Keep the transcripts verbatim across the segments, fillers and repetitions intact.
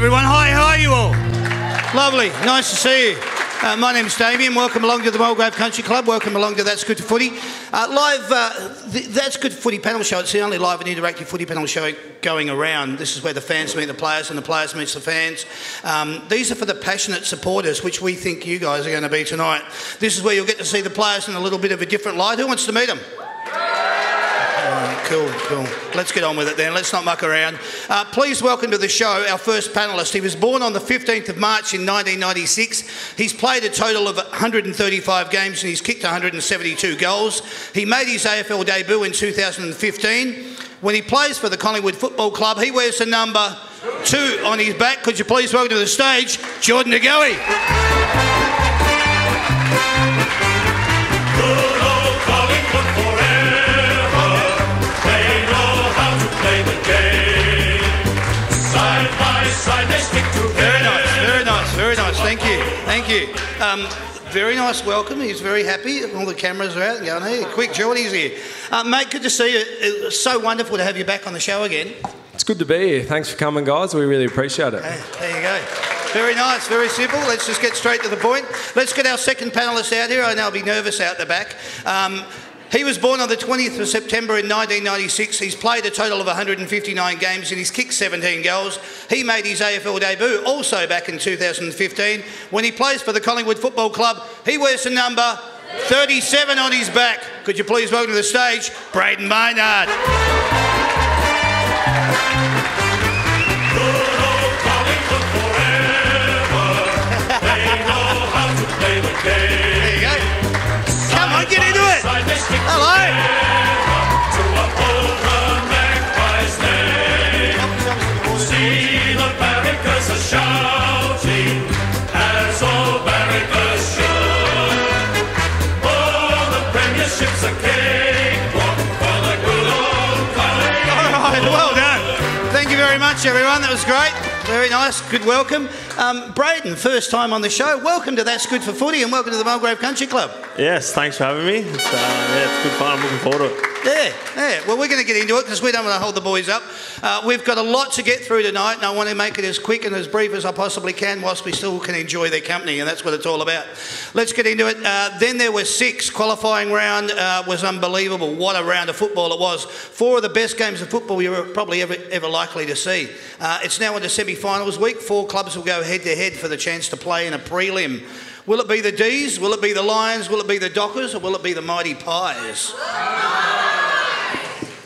morning, everyone. Hi, how are you all? Lovely. Nice to see you. Uh, my name's Damien. Welcome along to the Mulgrave Country Club. Welcome along to That's Good for Footy. Uh, live uh, th That's Good for Footy panel show. It's the only live and interactive footy panel show going around. This is where the fans meet the players and the players meet the fans. Um, these are for the passionate supporters, which we think you guys are going to be tonight. This is where you'll get to see the players in a little bit of a different light. Who wants to meet them? Cool, cool. Let's get on with it then. Let's not muck around. Uh, please welcome to the show our first panellist. He was born on the fifteenth of March in nineteen ninety-six. He's played a total of one hundred thirty-five games and he's kicked one hundred seventy-two goals. He made his A F L debut in two thousand fifteen. When he plays for the Collingwood Football Club, he wears the number two on his back. Could you please welcome to the stage, Jordan DeGoey. Thank you. Um, very nice welcome. He's very happy. All the cameras are out and going, hey, quick, Jordy's here. Uh, mate, good to see you. It's so wonderful to have you back on the show again. It's good to be here. Thanks for coming, guys. We really appreciate it. Okay, there you go. Very nice, very simple. Let's just get straight to the point. Let's get our second panellist out here. I know I'll be nervous out the back. Um, He was born on the twentieth of September in nineteen ninety-six. He's played a total of one hundred fifty-nine games and he's kicked seventeen goals. He made his A F L debut also back in two thousand fifteen. When he plays for the Collingwood Football Club, he wears the number thirty-seven on his back. Could you please welcome to the stage, Brayden Maynard. Hello. See the barrackers are shouting as all barrackers should. All the premierships are cakewalk for the good old Collingwood. All right, well done. Thank you very much, everyone. That was great. Very nice. Good welcome. Um, Brayden, first time on the show. Welcome to That's Good for Footy and welcome to the Mulgrave Country Club. Yes, thanks for having me. It's, uh, yeah, it's good fun. I'm looking forward to it. Yeah, yeah. Well, we're going to get into it because we don't want to hold the boys up. Uh, we've got a lot to get through tonight and I want to make it as quick and as brief as I possibly can whilst we still can enjoy their company, and that's what it's all about. Let's get into it. Uh, then there were six. Qualifying round uh, was unbelievable. What a round of football it was. Four of the best games of football you were probably ever, ever likely to see. Uh, it's now into semi-finals week. Four clubs will go head-to-head for the chance to play in a prelim. Will it be the D's? Will it be the Lions? Will it be the Dockers? Or will it be the Mighty Pies?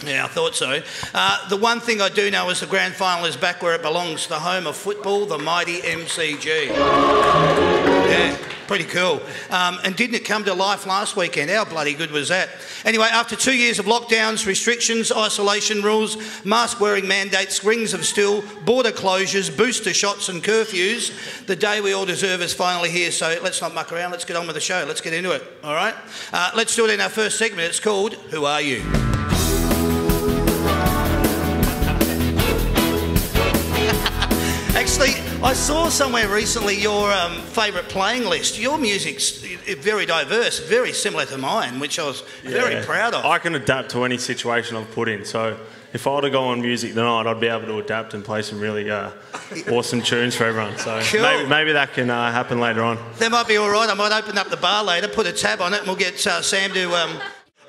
Yeah, I thought so. Uh, the one thing I do know is the grand final is back where it belongs, the home of football, the mighty M C G. Yeah, pretty cool. Um, and didn't it come to life last weekend? How bloody good was that? Anyway, after two years of lockdowns, restrictions, isolation rules, mask-wearing mandates, rings of steel, border closures, booster shots and curfews, the day we all deserve is finally here, so let's not muck around. Let's get on with the show. Let's get into it, all right? Uh, let's do it in our first segment. It's called Who Are You? Actually, I saw somewhere recently your um, favourite playing list. Your music's very diverse, very similar to mine, which I was yeah. very proud of. I can adapt to any situation I've put in, so if I were to go on music tonight, I'd be able to adapt and play some really uh, awesome tunes for everyone. So cool. maybe, maybe that can uh, happen later on. That might be all right. I might open up the bar later, put a tab on it, and we'll get uh, Sam to... Um,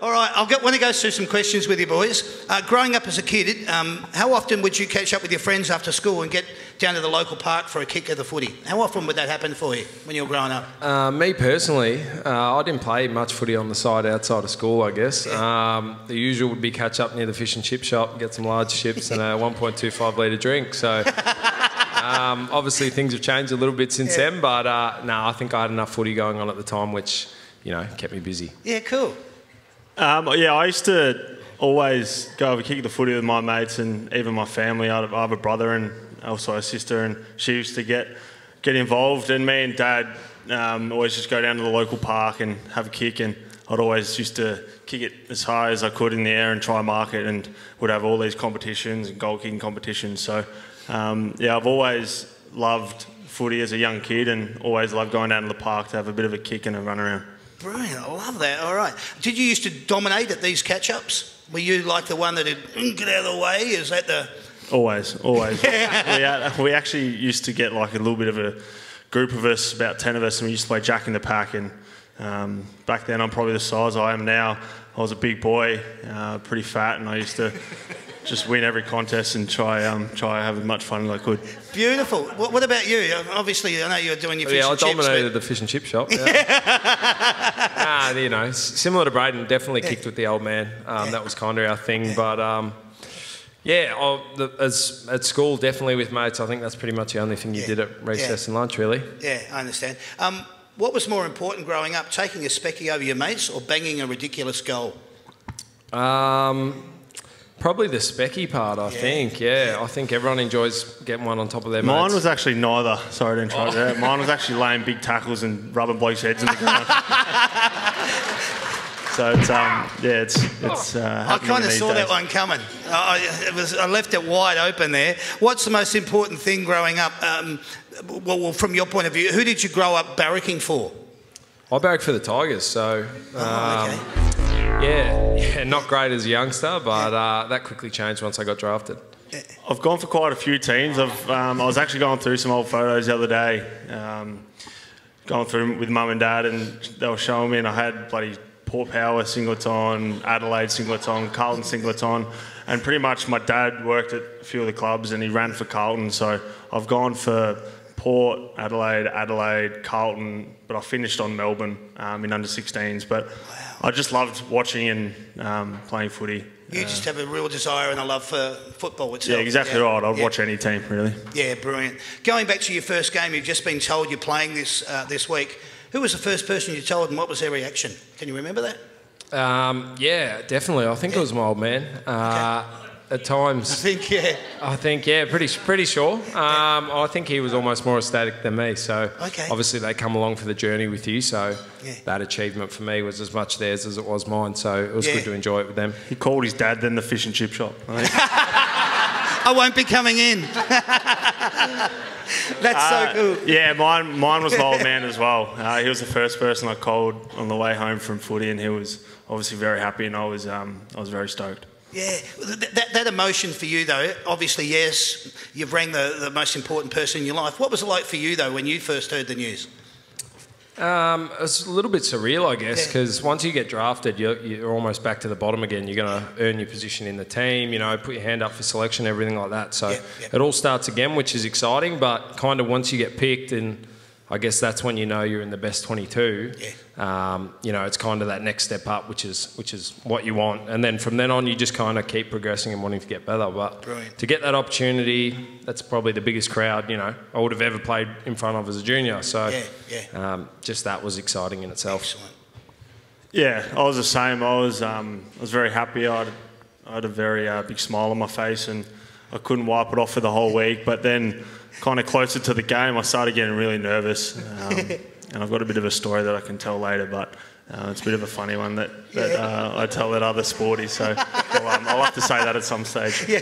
All right, I want to go through some questions with you boys. Uh, growing up as a kid, um, how often would you catch up with your friends after school and get down to the local park for a kick of the footy? How often would that happen for you when you were growing up? Uh, me personally, uh, I didn't play much footy on the side outside of school, I guess. Yeah. Um, the usual would be catch up near the fish and chip shop, get some large chips and a one point two five litre drink. So um, obviously things have changed a little bit since yeah. then, but uh, no, nah, I think I had enough footy going on at the time, which, you know, kept me busy. Yeah, cool. Um, yeah, I used to always go over kick the footy with my mates and even my family. I have a brother and also a sister, and she used to get get involved. And me and Dad um, always just go down to the local park and have a kick. And I'd always used to kick it as high as I could in the air and try and mark it. And would have all these competitions and goal kicking competitions. So um, yeah, I've always loved footy as a young kid, and always loved going down to the park to have a bit of a kick and a run around. Brilliant, I love that. All right. Did you used to dominate at these catch-ups? Were you like the one that would get out of the way? Is that the Always, always. Yeah. we, we actually used to get like a little bit of a group of us, about ten of us, and we used to play Jack in the Pack. And um, back then, I'm probably the size I am now. I was a big boy, uh, pretty fat, and I used to just win every contest and try um, try have as much fun as I could. Beautiful. What, what about you? Obviously, I know you were doing your fish yeah, and chips. Yeah, I dominated but... the fish and chip shop. Yeah. uh, you know, similar to Brayden, definitely yeah. kicked with the old man. Um, yeah. That was kind of our thing. Yeah. But um, yeah, I, the, as at school, definitely with mates, I think that's pretty much the only thing you yeah. did at recess yeah. and lunch, really. Yeah, I understand. Um, What was more important growing up, taking a specky over your mates or banging a ridiculous goal? Um, probably the specky part, I yeah. think, yeah. yeah. I think everyone enjoys getting one on top of their Mine mates. Mine was actually neither. Sorry to interrupt oh. you. Mine was actually laying big tackles and rubbing blokes' heads in the ground. So it's, um, yeah, it's... it's uh, I kind of saw days. that one coming. I, it was, I left it wide open there. What's the most important thing growing up? Um, well, well, from your point of view, who did you grow up barracking for? I barracked for the Tigers, so... Um, oh, okay. yeah, yeah, not great as a youngster, but uh, that quickly changed once I got drafted. I've gone for quite a few teams. I've, um, I was actually going through some old photos the other day, um, going through with mum and dad, and they were showing me, and I had bloody... Port Power singleton, Adelaide singleton, Carlton singleton, and pretty much my dad worked at a few of the clubs and he ran for Carlton, so I've gone for Port, Adelaide, Adelaide, Carlton, but I finished on Melbourne um, in under sixteens, but wow. I just loved watching and um, playing footy. You uh, just have a real desire and a love for football itself. Yeah, exactly yeah. right. I'd yeah. watch any team, really. Yeah, brilliant. Going back to your first game, you've just been told you're playing this uh, this week. Who was the first person you told and what was their reaction? Can you remember that? Um, yeah, definitely. I think yeah. it was my old man. Uh, okay. At times... I think, yeah. I think, yeah, pretty pretty sure. Um, yeah. I think he was almost more ecstatic than me, so okay. obviously they come along for the journey with you, so yeah. that achievement for me was as much theirs as it was mine, so it was yeah. good to enjoy it with them. He called his dad then the fish and chip shop. I won't be coming in. That's uh, so cool. Yeah, mine, mine was my old man as well. Uh, he was the first person I called on the way home from footy, and he was obviously very happy, and I was, um, I was very stoked. Yeah, that, that, that emotion for you though, obviously yes, you've rang the, the most important person in your life. What was it like for you though when you first heard the news? Um, it's a little bit surreal, I guess, because yeah. once you get drafted, you're, you're almost back to the bottom again. You're going to earn your position in the team, you know, put your hand up for selection, everything like that. So yeah, yeah. it all starts again, which is exciting, but kind of once you get picked, and I guess that's when you know you're in the best twenty-two, yeah. um, you know, it's kind of that next step up, which is which is what you want. And then from then on, you just kind of keep progressing and wanting to get better. But brilliant. To get that opportunity, that's probably the biggest crowd, you know, I would have ever played in front of as a junior. So yeah, yeah. Um, just that was exciting in itself. Excellent. Yeah, I was the same. I was, um, I was very happy. I had, I had a very uh, big smile on my face, and I couldn't wipe it off for the whole week. But then... kind of closer to the game, I started getting really nervous, um, and I've got a bit of a story that I can tell later, but uh, it's a bit of a funny one that, that yeah. uh, I tell at other sporties, so well, um, I'll have to say that at some stage. Yeah,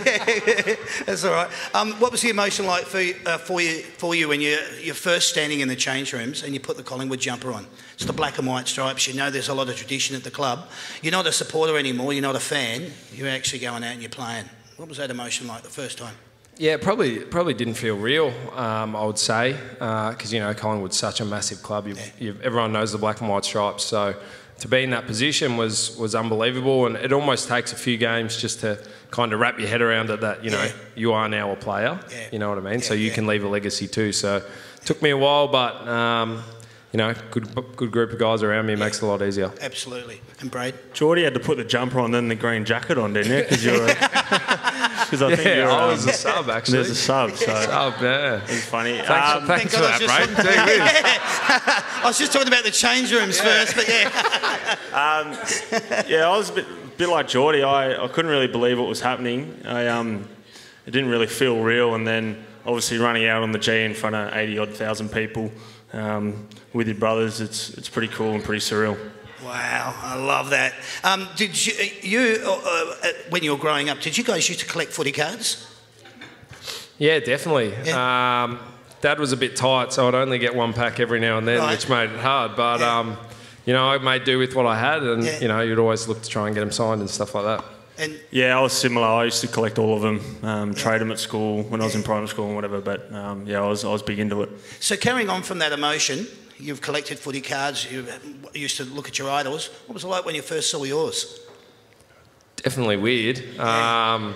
that's all right. Um, what was the emotion like for you, uh, for you for you when you, you're first standing in the change rooms and you put the Collingwood jumper on? It's the black and white stripes. You know there's a lot of tradition at the club. You're not a supporter anymore. You're not a fan. You're actually going out and you're playing. What was that emotion like the first time? Yeah, probably probably didn't feel real, um, I would say, because, uh, you know, Collingwood's such a massive club. You've, yeah. you've, everyone knows the black and white stripes. So to be in that position was, was unbelievable, and it almost takes a few games just to kind of wrap your head around it that, you know, yeah. you are now a player, yeah. you know what I mean? Yeah, so you yeah. can leave a legacy too. So it took me a while, but, um, you know, good good group of guys around me yeah. makes it a lot easier. Absolutely. And Braid? Jordy had to put the jumper on, then the green jacket on, didn't you? Because you're a... Because I yeah, think you're, I was um, a sub, actually. There's a sub, so... sub, yeah. It's funny. Thanks, um, thanks for that, Brayden. I was just talking about the change rooms yeah. first, but yeah. um, yeah, I was a bit, bit like Jordy. I, I couldn't really believe what was happening. I um, It didn't really feel real, and then obviously running out on the G in front of eighty-odd thousand people um, with your brothers, it's, it's pretty cool and pretty surreal. Wow, I love that. Um, did you, you uh, when you were growing up, did you guys used to collect footy cards? Yeah, definitely. Yeah. Um, Dad was a bit tight, so I'd only get one pack every now and then, right. which made it hard. But, yeah. um, you know, I made do with what I had, and, yeah. you know, you'd always look to try and get them signed and stuff like that. And yeah, I was similar. I used to collect all of them, um, trade them at school when I was in primary school and whatever. But um, yeah, I was I was big into it. So carrying on from that emotion, you've collected footy cards. You used to look at your idols. What was it like when you first saw yours? Definitely weird. Yeah. Um,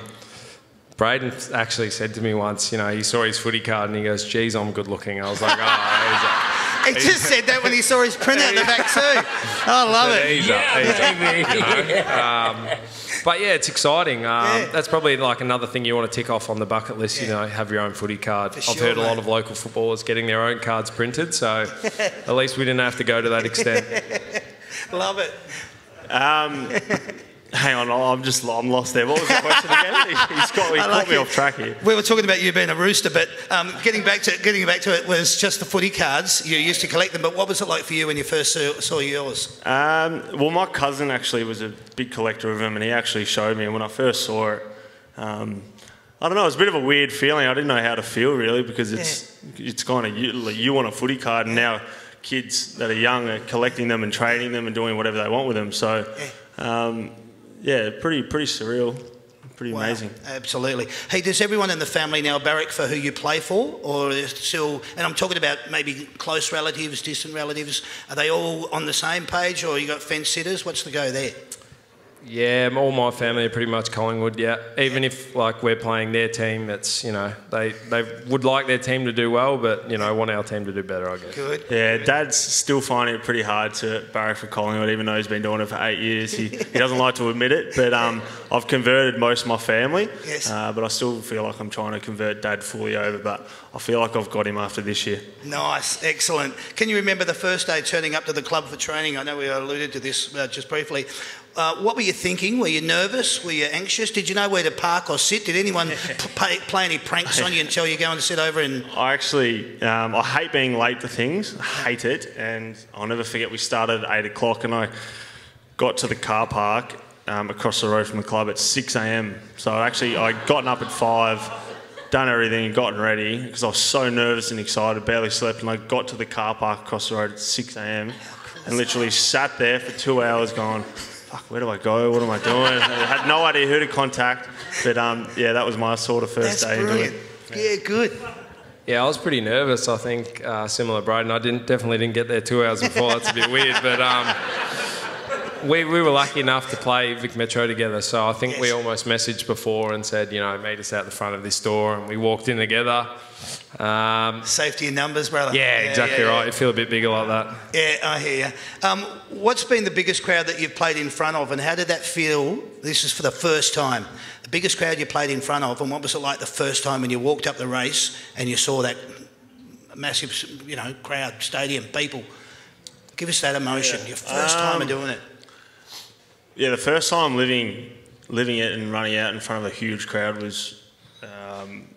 Brayden actually said to me once, you know, he saw his footy card and he goes, "Geez, I'm good looking." I was like, "Oh." He just said that when he saw his print out the back too. Oh, I love it. He's up, he's up, you know? um, but yeah, it's exciting. Um, yeah. That's probably like another thing you want to tick off on the bucket list, yeah. you know, have your own footy card. For I've sure, heard a lot of local footballers getting their own cards printed, so at least we didn't have to go to that extent. Love it. Um, hang on, I'm just I'm lost there. What was the question again? He's got, he caught like me it. off track here. We were talking about you being a rooster, but um, getting back to getting back to it was just the footy cards. You used to collect them, but what was it like for you when you first saw, saw yours? Um, well, my cousin actually was a big collector of them, and he actually showed me. And when I first saw it, um, I don't know, it was a bit of a weird feeling. I didn't know how to feel really because it's yeah. it's kind of you, like you want a footy card, and now kids that are young are collecting them and trading them and doing whatever they want with them. So. Um, Yeah, pretty pretty surreal, pretty wow, amazing. Absolutely. Hey, does everyone in the family now barrack for who you play for, or is still? And I'm talking about maybe close relatives, distant relatives. Are they all on the same page, or you got fence sitters? What's the go there? Yeah, all my family are pretty much Collingwood. Yeah, even yeah. if like we're playing their team, that's you know they they would like their team to do well, but you know want our team to do better, I guess. Good. Yeah, Dad's still finding it pretty hard to barrack for Collingwood, even though he's been doing it for eight years. He he doesn't like to admit it, but um, I've converted most of my family. Yes. Uh, but I still feel like I'm trying to convert Dad fully over, but I feel like I've got him after this year. Nice, excellent. Can you remember the first day turning up to the club for training? I know we alluded to this uh, just briefly. Uh, what were you thinking? Were you nervous? Were you anxious? Did you know where to park or sit? Did anyone play, play any pranks on you until you go and sit over? And I actually, um, I hate being late to things. I hate it. And I'll never forget we started at eight o'clock and I got to the car park um, across the road from the club at six a m So I actually, I'd gotten up at five, done everything and gotten ready because I was so nervous and excited, barely slept. And I got to the car park across the road at six a m and literally sat there for two hours going... Fuck, where do I go? What am I doing? I had no idea who to contact. But, um, yeah, that was my sort of first That's day brilliant. into it. Yeah. yeah, good. Yeah, I was pretty nervous, I think, uh, similar, Brayden. I didn't, definitely didn't get there two hours before. That's a bit weird. But um, we, we were lucky enough to play Vic Metro together. So I think yes. we almost messaged before and said, you know, meet us out the front of this door. And we walked in together. Um, Safety in numbers, brother. Yeah, yeah exactly yeah, yeah. right. You feel a bit bigger like that. Yeah, I hear you. Um, what's been the biggest crowd that you've played in front of, and how did that feel? This is for the first time. The biggest crowd you played in front of, and what was it like the first time when you walked up the race and you saw that massive, you know, crowd, stadium, people? Give us that emotion. Yeah. Your first um, time of doing it. Yeah, the first time living, living it and running out in front of a huge crowd was. Um,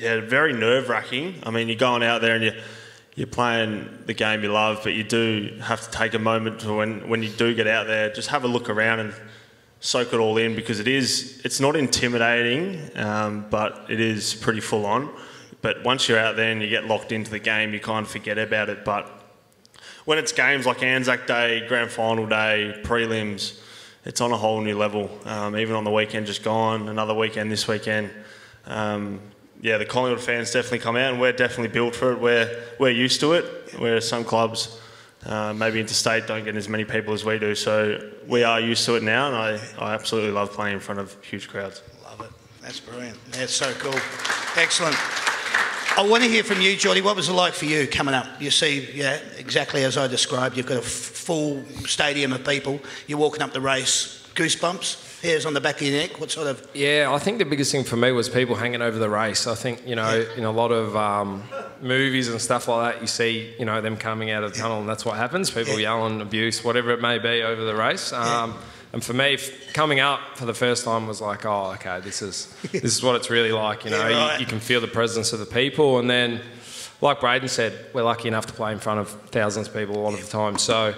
Yeah, very nerve-wracking. I mean, you're going out there and you're, you're playing the game you love, but you do have to take a moment to when, when you do get out there, just have a look around and soak it all in because it is, it's not intimidating, um, but it is pretty full-on. But once you're out there and you get locked into the game, you kind of forget about it. But when it's games like Anzac Day, Grand Final Day, prelims, it's on a whole new level. Um, even on the weekend just gone, another weekend this weekend. Um, Yeah, the Collingwood fans definitely come out and we're definitely built for it. We're, we're used to it, where some clubs, uh, maybe interstate, don't get as many people as we do. So we are used to it now and I, I absolutely love playing in front of huge crowds. Love it. That's brilliant. That's so cool. Excellent. I want to hear from you, Jordy. What was it like for you coming up? You see, yeah, exactly as I described, you've got a f full stadium of people. You're walking up the race. Goosebumps? Hairs on the back of your neck? What sort of... Yeah, I think the biggest thing for me was people hanging over the race. I think, you know, yeah. in a lot of um, movies and stuff like that, you see, you know, them coming out of the tunnel and that's what happens. People yeah. yelling, abuse, whatever it may be over the race. Um, yeah. And for me, coming up for the first time was like, oh, okay, this is this is what it's really like, you know. Yeah, right. you, you can feel the presence of the people. And then, like Brayden said, we're lucky enough to play in front of thousands of people a lot yeah. of the time. So...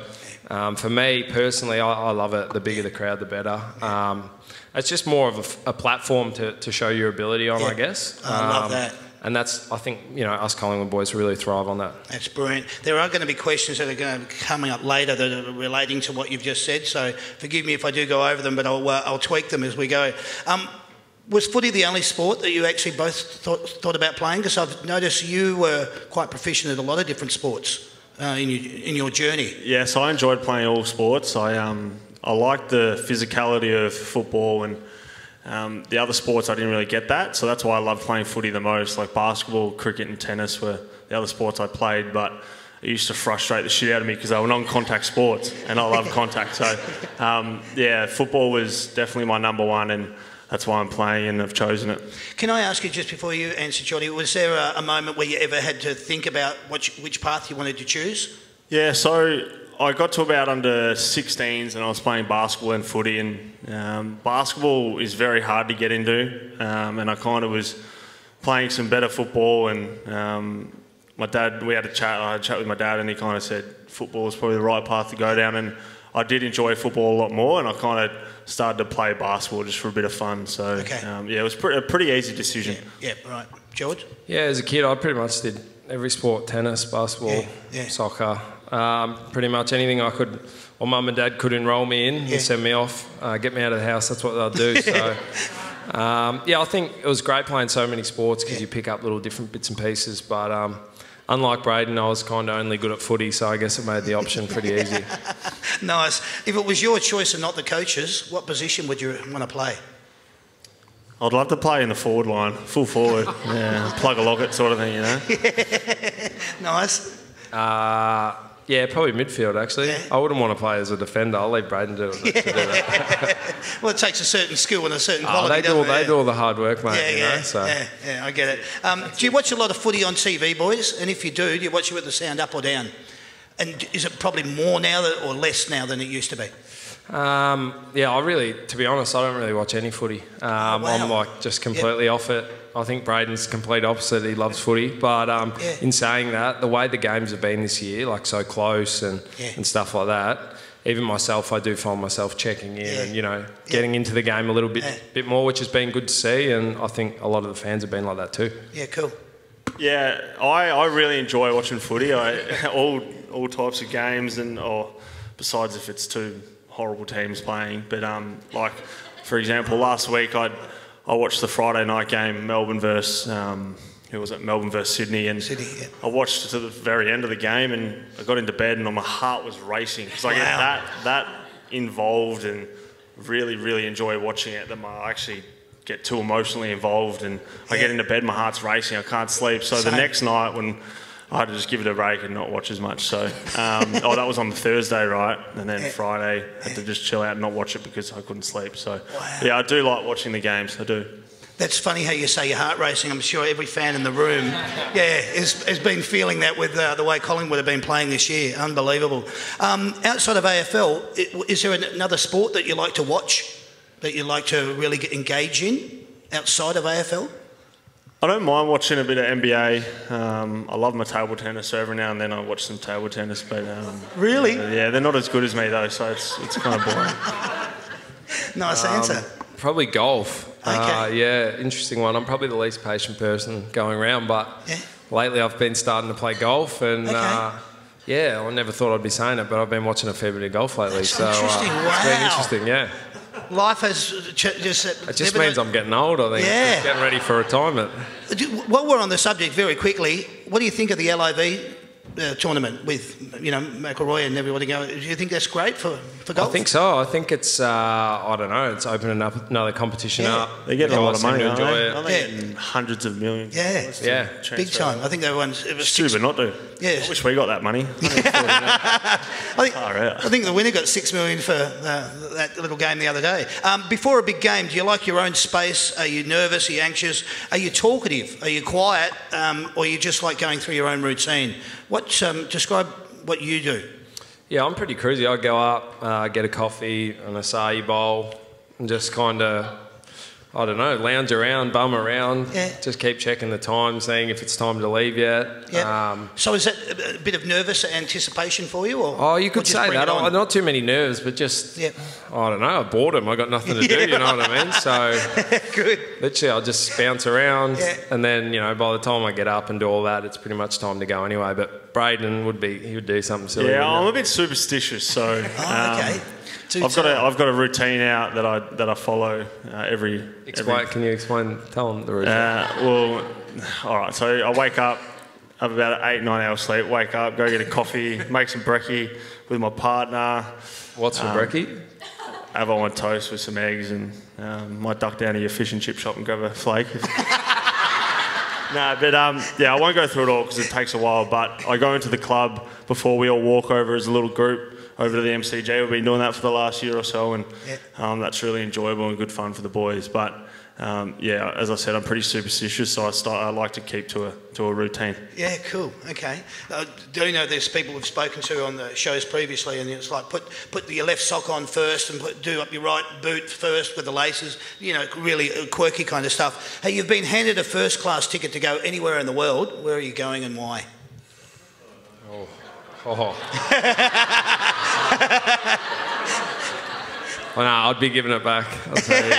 Um, for me, personally, I, I love it. The bigger the crowd, the better. Um, it's just more of a, a platform to, to show your ability on, yeah. I guess. Um, I love that. And that's, I think, you know, us Collingwood boys really thrive on that. That's brilliant. There are going to be questions that are going to be coming up later that are relating to what you've just said, so forgive me if I do go over them, but I'll, uh, I'll tweak them as we go. Um, was footy the only sport that you actually both thought, thought about playing? Because I've noticed you were quite proficient at a lot of different sports uh, in, your, in your journey. Yeah, so I enjoyed playing all sports. I, um, I liked the physicality of football and... Um, the other sports I didn't really get that, so that's why I loved playing footy the most. Like basketball, cricket and tennis were the other sports I played, but it used to frustrate the shit out of me because they were non-contact sports and I love contact. So um, yeah, football was definitely my number one, and that's why I'm playing and I've chosen it. Can I ask you, just before you answer, Johnny, was there a, a moment where you ever had to think about which, which path you wanted to choose? Yeah, so I got to about under sixteens and I was playing basketball and footy, and um, basketball is very hard to get into, um, and I kind of was playing some better football, and um, my dad, we had a chat, I had a chat with my dad, and he kind of said football is probably the right path to go down, and I did enjoy football a lot more, and I kind of started to play basketball just for a bit of fun. So okay. um, yeah, it was pre- a pretty easy decision. Yeah, yeah, right. George? Yeah, as a kid I pretty much did every sport, tennis, basketball, yeah, yeah. soccer. Um, pretty much anything I could, or mum and dad could enrol me in, yeah. send me off, uh, get me out of the house, that's what they'll do. So, um, yeah, I think it was great playing so many sports because yeah. you pick up little different bits and pieces. But um, unlike Brayden, I was kind of only good at footy, so I guess it made the option pretty easy. Nice. If it was your choice and not the coach's, what position would you want to play? I'd love to play in the forward line, full forward, yeah, plug a locket sort of thing, you know. Yeah. Nice. Uh, Yeah, probably midfield, actually. Yeah. I wouldn't want to play as a defender. I'll leave Brayden to, to do that. Well, it takes a certain skill and a certain quality, oh, they do all, They yeah. do all the hard work, mate. Yeah, you yeah, know, so. yeah, yeah, I get it. Um, do you watch a lot of footy on T V, boys? And if you do, do you watch it with the sound up or down? And is it probably more now that, or less now than it used to be? Um, yeah, I really, to be honest, I don't really watch any footy. Um, oh, wow. I'm like just completely yep. off it. I think Brayden's complete opposite. He loves footy. But um, yeah. in saying that, the way the games have been this year, like so close and, yeah. and stuff like that, even myself, I do find myself checking in yeah. and, you know, getting yeah. into the game a little bit, yeah. bit more, which has been good to see. And I think a lot of the fans have been like that too. Yeah, cool. Yeah, I, I really enjoy watching footy. I, all all types of games and or besides if it's two horrible teams playing. But um, like, for example, last week I'd... I watched the Friday night game, Melbourne versus, um, who was it, Melbourne versus Sydney, and Sydney, yeah. I watched to the very end of the game and I got into bed and my heart was racing because I get that, that involved and really, really enjoy watching it. That I actually get too emotionally involved and yeah. I get into bed, my heart's racing, I can't sleep. So Same. the next night when I had to just give it a break and not watch as much. So, um, oh, that was on the Thursday, right? And then yeah. Friday, I had to just chill out and not watch it because I couldn't sleep. So, wow. yeah, I do like watching the games. I do. That's funny how you say your heart racing. I'm sure every fan in the room, yeah, has, has been feeling that with uh, the way Collingwood have been playing this year. Unbelievable. Um, outside of A F L, is there another sport that you like to watch, that you like to really get engage in outside of A F L? I don't mind watching a bit of N B A. Um, I love my table tennis, so every now and then I watch some table tennis. But um, really? Uh, yeah, they're not as good as me, though, so it's it's kind of boring. Nice um, answer. Probably golf. Okay. Uh, yeah, interesting one. I'm probably the least patient person going around, but yeah. lately I've been starting to play golf and... Okay. Uh, yeah, I never thought I'd be saying it, but I've been watching a fair bit of golf lately. That's so interesting. Uh, wow. It's been interesting, yeah. Life has ch- just... Uh, it just means done. I'm getting old, I think. Yeah. Just getting ready for retirement. While we're on the subject, very quickly, what do you think of the L I V uh, tournament with, you know, McElroy and everybody going? Do you think that's great for, for golf? I think so. I think it's, uh, I don't know, it's opening up another competition yeah. up. They're getting a lot of money, aren't they? Aren't they yeah. getting hundreds of millions? Yeah, yeah. Big time. I think everyone's... It was stupid six... not to. Yeah. I wish we got that money. I think, oh, right. I think the winner got six million for uh, that little game the other day. Um, before a big game, do you like your own space? Are you nervous? Are you anxious? Are you talkative? Are you quiet? Um, or are you just like going through your own routine? What um, describe what you do. Yeah, I'm pretty cruisy. I go up, uh, get a coffee, an acai bowl, and just kind of I don't know, lounge around, bum around, yeah. just keep checking the time, seeing if it's time to leave yet. Yeah. Um, so is that a bit of nervous anticipation for you? Or oh, you could say that. I, not too many nerves, but just, yeah. I don't know, boredom. I got nothing to do, yeah. you know what I mean? So Good. Literally I'll just bounce around yeah. and then, you know, by the time I get up and do all that, it's pretty much time to go anyway. But Brayden would be, he would do something silly. Yeah, I'm it? a bit superstitious, so... oh, okay. Um, Too I've got a I've got a routine out that I that I follow uh, every. Explain, every... Can you explain? Tell them the routine. Uh, well, all right. So I wake up, have about eight nine hours sleep. Wake up, go get a coffee, make some brekkie with my partner. What's for um, brekkie? Have on a toast with some eggs, and um, might duck down to your fish and chip shop and grab a flake. No, but um, yeah, I won't go through it all because it takes a while. But I go into the club before we all walk over as a little group. Over to the M C G, we've been doing that for the last year or so, and yeah. um, that's really enjoyable and good fun for the boys. But um, yeah, as I said, I'm pretty superstitious, so I start. I like to keep to a to a routine. Yeah, cool. Okay. I do know there's people we've spoken to on the shows previously, and it's like put put your left sock on first, and put, do up your right boot first with the laces. You know, really quirky kind of stuff. Hey, you've been handed a first class ticket to go anywhere in the world. Where are you going, and why? Oh. Oh. Well, no, I'd be giving it back. I'll tell you.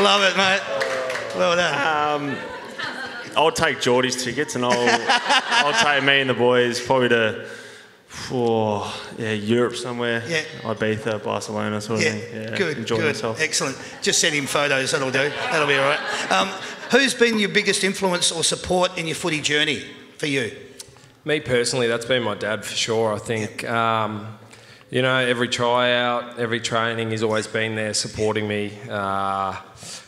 Love it, mate. Well done. Um, I'll take Geordie's tickets, and I'll I'll take me and the boys probably to for yeah Europe somewhere. Yeah. Ibiza, Barcelona, sort of yeah. thing. Yeah. Good. Enjoy yourself. Excellent. Just send him photos. That'll do. That'll be all right. Um, Who's been your biggest influence or support in your footy journey for you? Me personally, that's been my dad for sure, I think. Yeah. Um, you know, every tryout, every training, he's always been there supporting me. Uh,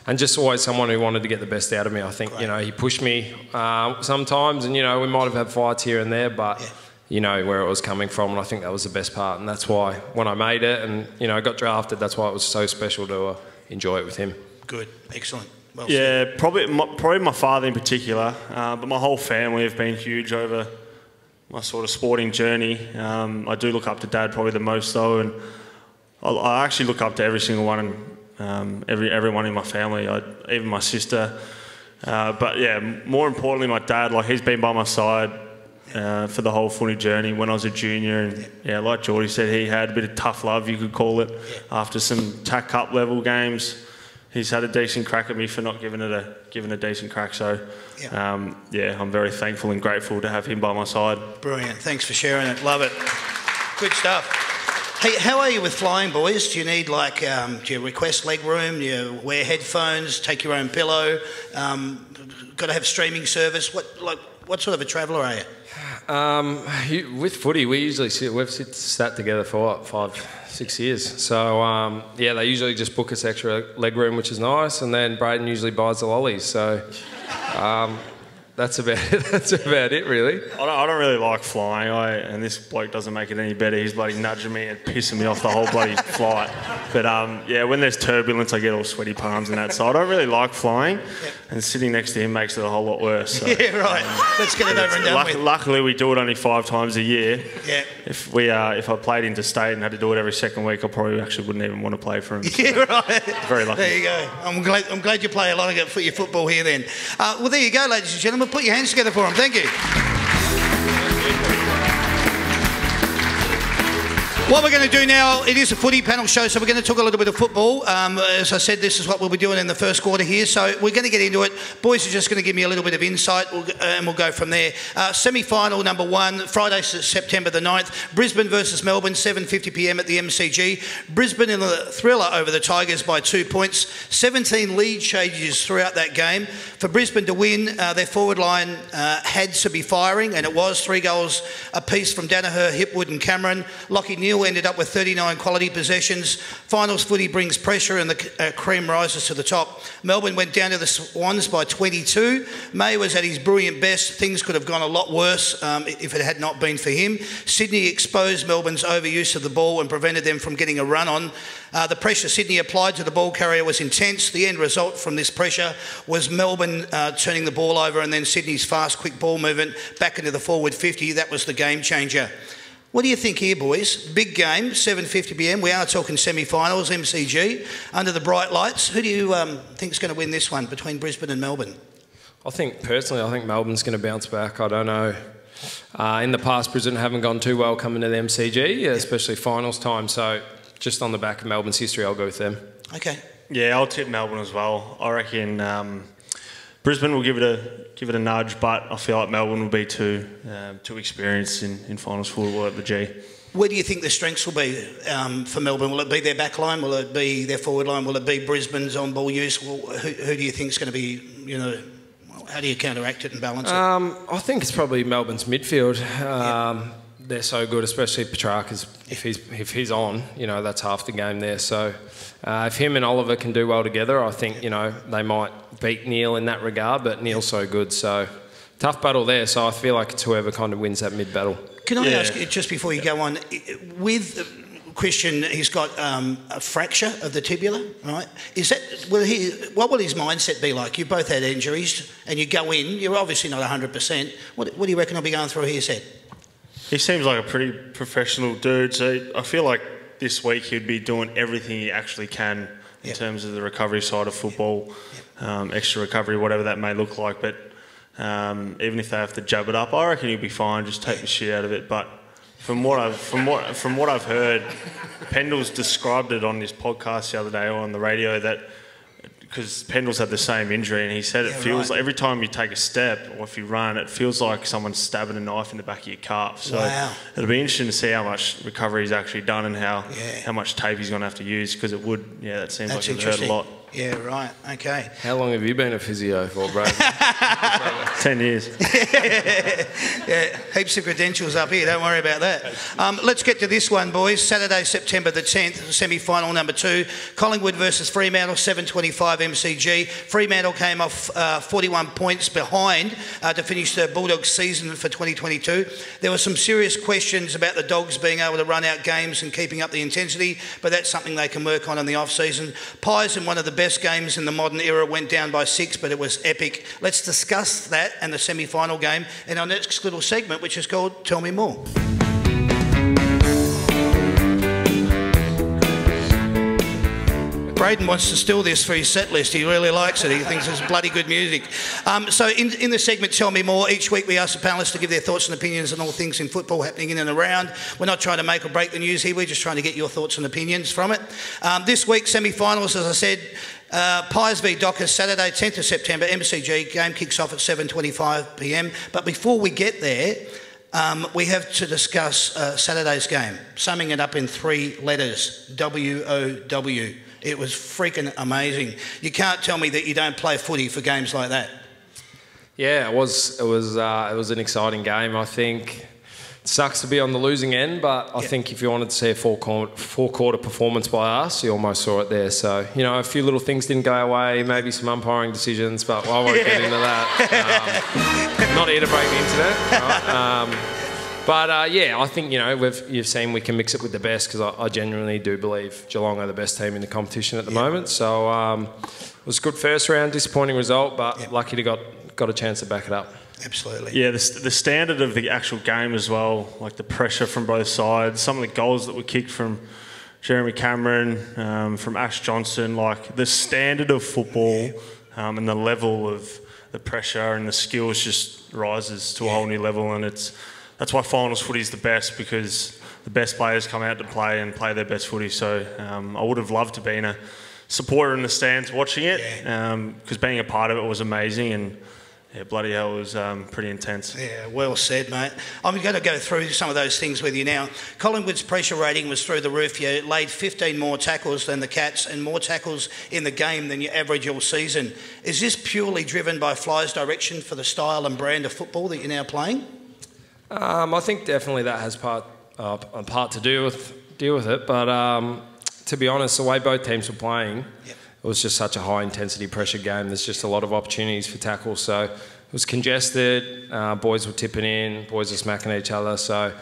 and just always someone who wanted to get the best out of me, I think. Great. You know, he pushed me uh, sometimes, and, you know, we might have had fights here and there, but... Yeah. You know where it was coming from, and I think that was the best part, and that's why when I made it and you know I got drafted, that's why it was so special to uh, enjoy it with him. Good, excellent. Well yeah, said. probably my, probably my father in particular, uh, but my whole family have been huge over my sort of sporting journey. Um, I do look up to Dad probably the most though, and I, I actually look up to every single one, and um, every everyone in my family, I, even my sister. Uh, but yeah, more importantly, my dad. Like he's been by my side. Uh, for the whole footy journey when I was a junior, and yeah, like Geordie said, he had a bit of tough love, you could call it, after some T A C Cup level games. He's had a decent crack at me for not giving it a giving a decent crack. So, yeah. Um, yeah, I'm very thankful and grateful to have him by my side. Brilliant. Thanks for sharing it. Love it. Good stuff. Hey, how are you with flying, boys? Do you need, like, um, do you request leg room? Do you wear headphones? Take your own pillow? Um, got to have streaming service? What, like, what sort of a traveller are you? Um, you with footy, we usually sit, we've sit, sat together for, what, five, six years. So, um, yeah, they usually just book us extra leg room, which is nice, and then Brayden usually buys the lollies. So... Um, That's about it. That's about it, really. I don't, I don't really like flying, I, and this bloke doesn't make it any better. He's bloody nudging me and pissing me off the whole bloody flight. But um, yeah, when there's turbulence, I get all sweaty palms and that. So I don't really like flying, yep. and sitting next to him makes it a whole lot worse. So, yeah, right. Um, Let's get it over and done luck, with. Luckily, we do it only five times a year. Yeah. If we, uh, if I played interstate and had to do it every second week, I probably actually wouldn't even want to play for him. So yeah, right. Very lucky. There you go. I'm glad. I'm glad you play a lot of your football here. Then, uh, well, there you go, ladies and gentlemen. Put your hands together for him. Thank you. What we're going to do now, it is a footy panel show, so we're going to talk a little bit of football. Um, as I said, this is what we'll be doing in the first quarter here, so we're going to get into it. Boys are just going to give me a little bit of insight, we'll, uh, and we'll go from there. Uh, Semi-final number one, Friday, September the ninth, Brisbane versus Melbourne, seven fifty p m at the M C G. Brisbane in the thriller over the Tigers by two points. seventeen lead changes throughout that game. For Brisbane to win, uh, their forward line uh, had to be firing, and it was three goals apiece from Danaher, Hipwood and Cameron. Lachie Neale ended up with thirty-nine quality possessions. Finals footy brings pressure and the uh, cream rises to the top. Melbourne went down to the Swans by twenty-two. May was at his brilliant best. Things could have gone a lot worse um, if it had not been for him. Sydney exposed Melbourne's overuse of the ball and prevented them from getting a run on. Uh, the pressure Sydney applied to the ball carrier was intense. The end result from this pressure was Melbourne uh, turning the ball over and then Sydney's fast, quick ball movement back into the forward fifty. That was the game changer. What do you think here, boys? Big game, seven fifty p m. We are talking semi-finals, M C G, under the bright lights. Who do you um, think is going to win this one between Brisbane and Melbourne? I think, personally, I think Melbourne's going to bounce back. I don't know. Uh, in the past, Brisbane haven't gone too well coming to the M C G, especially finals time. So just on the back of Melbourne's history, I'll go with them. Okay. Yeah, I'll tip Melbourne as well. I reckon um, Brisbane will give it a... give it a nudge, but I feel like Melbourne will be too uh, too experienced in, in finals football at the G. Where do you think the strengths will be um, for Melbourne? Will it be their back line? Will it be their forward line? Will it be Brisbane's on-ball use? Well, who, who do you think is going to be, you know, how do you counteract it and balance it? Um, I think it's probably Melbourne's midfield. Um, yeah. They're so good, especially Petrarca's. If he's if he's on, you know, that's half the game there. So uh, if him and Oliver can do well together, I think, you know, they might beat Neale in that regard, but Neale's so good. So tough battle there. So I feel like it's whoever kind of wins that mid-battle. Can I yeah. ask you, just before you go on, with Christian, he's got um, a fracture of the tibula, right? Is that, will he, what will his mindset be like? You both had injuries and you go in, you're obviously not one hundred percent. What, what do you reckon I'll be going through his head? He seems like a pretty professional dude, so I feel like this week he'd be doing everything he actually can in yep. terms of the recovery side of football, yep. Yep. Um, extra recovery, whatever that may look like. But um, even if they have to jab it up, I reckon he'll be fine. Just take the shit out of it. But from what I've from what from what I've heard, Pendle's described it on this podcast the other day or on the radio that. Because Pendle's had the same injury, and he said it yeah, feels right. like every time you take a step or if you run, it feels like someone's stabbing a knife in the back of your calf. So wow. it'll be interesting to see how much recovery he's actually done and how yeah. how much tape he's going to have to use because it would, yeah, that seems That's like it hurt a lot. Yeah, right, okay. How long have you been a physio for, bro? Ten years. Yeah, heaps of credentials up here, don't worry about that. Um, let's get to this one, boys. Saturday, September the tenth, semi-final number two. Collingwood versus Fremantle, seven twenty-five M C G. Fremantle came off uh, forty-one points behind uh, to finish the Bulldogs' season for twenty twenty-two. There were some serious questions about the Dogs being able to run out games and keeping up the intensity, but that's something they can work on in the off-season. Pies in one of the best games in the modern era went down by six, but it was epic. Let's discuss that and the semi-final game in our next little segment, which is called Tell Me More. Brayden wants to steal this for his set list. He really likes it. He thinks it's bloody good music. Um, so in, in the segment Tell Me More, each week we ask the panellists to give their thoughts and opinions on all things in football happening in and around. We're not trying to make or break the news here. We're just trying to get your thoughts and opinions from it. Um, this week, semi-finals, as I said, Uh, Pies v Dockers, Saturday tenth of September, M C G. Game kicks off at seven twenty-five p m. But before we get there, um, we have to discuss uh, Saturday's game, summing it up in three letters, W O W. It was freaking amazing. You can't tell me that you don't play footy for games like that. Yeah, it was, it was, uh, it was an exciting game, I think. It sucks to be on the losing end, but I yeah. think if you wanted to see a four-quarter four performance by us, you almost saw it there. So, you know, a few little things didn't go away, maybe some umpiring decisions, but I won't yeah. get into that. Um, not here to break the internet. Right? Um, but, uh, yeah, I think, you know, we've, you've seen we can mix it with the best because I, I genuinely do believe Geelong are the best team in the competition at the yeah. moment. So um, it was a good first round, disappointing result, but yeah. lucky to got got a chance to back it up. Absolutely. Yeah, the, the standard of the actual game as well, like the pressure from both sides, some of the goals that were kicked from Jeremy Cameron, um, from Ash Johnson, like the standard of football um, and the level of the pressure and the skills just rises to yeah. a whole new level, and it's that's why finals footy is the best, because the best players come out to play and play their best footy. So um, I would have loved to be in a supporter in the stands watching it, because yeah. um, being a part of it was amazing, and yeah, bloody hell, it was um, pretty intense. Yeah, well said, mate. I'm going to go through some of those things with you now. Collingwood's pressure rating was through the roof. You laid fifteen more tackles than the Cats and more tackles in the game than your average all season. Is this purely driven by Flyers' direction for the style and brand of football that you're now playing? Um, I think definitely that has part, uh, a part to do with, deal with it. But um, to be honest, the way both teams were playing... Yep. It was just such a high-intensity pressure game. There's just a lot of opportunities for tackles. So it was congested. Uh, boys were tipping in. Boys were smacking each other. So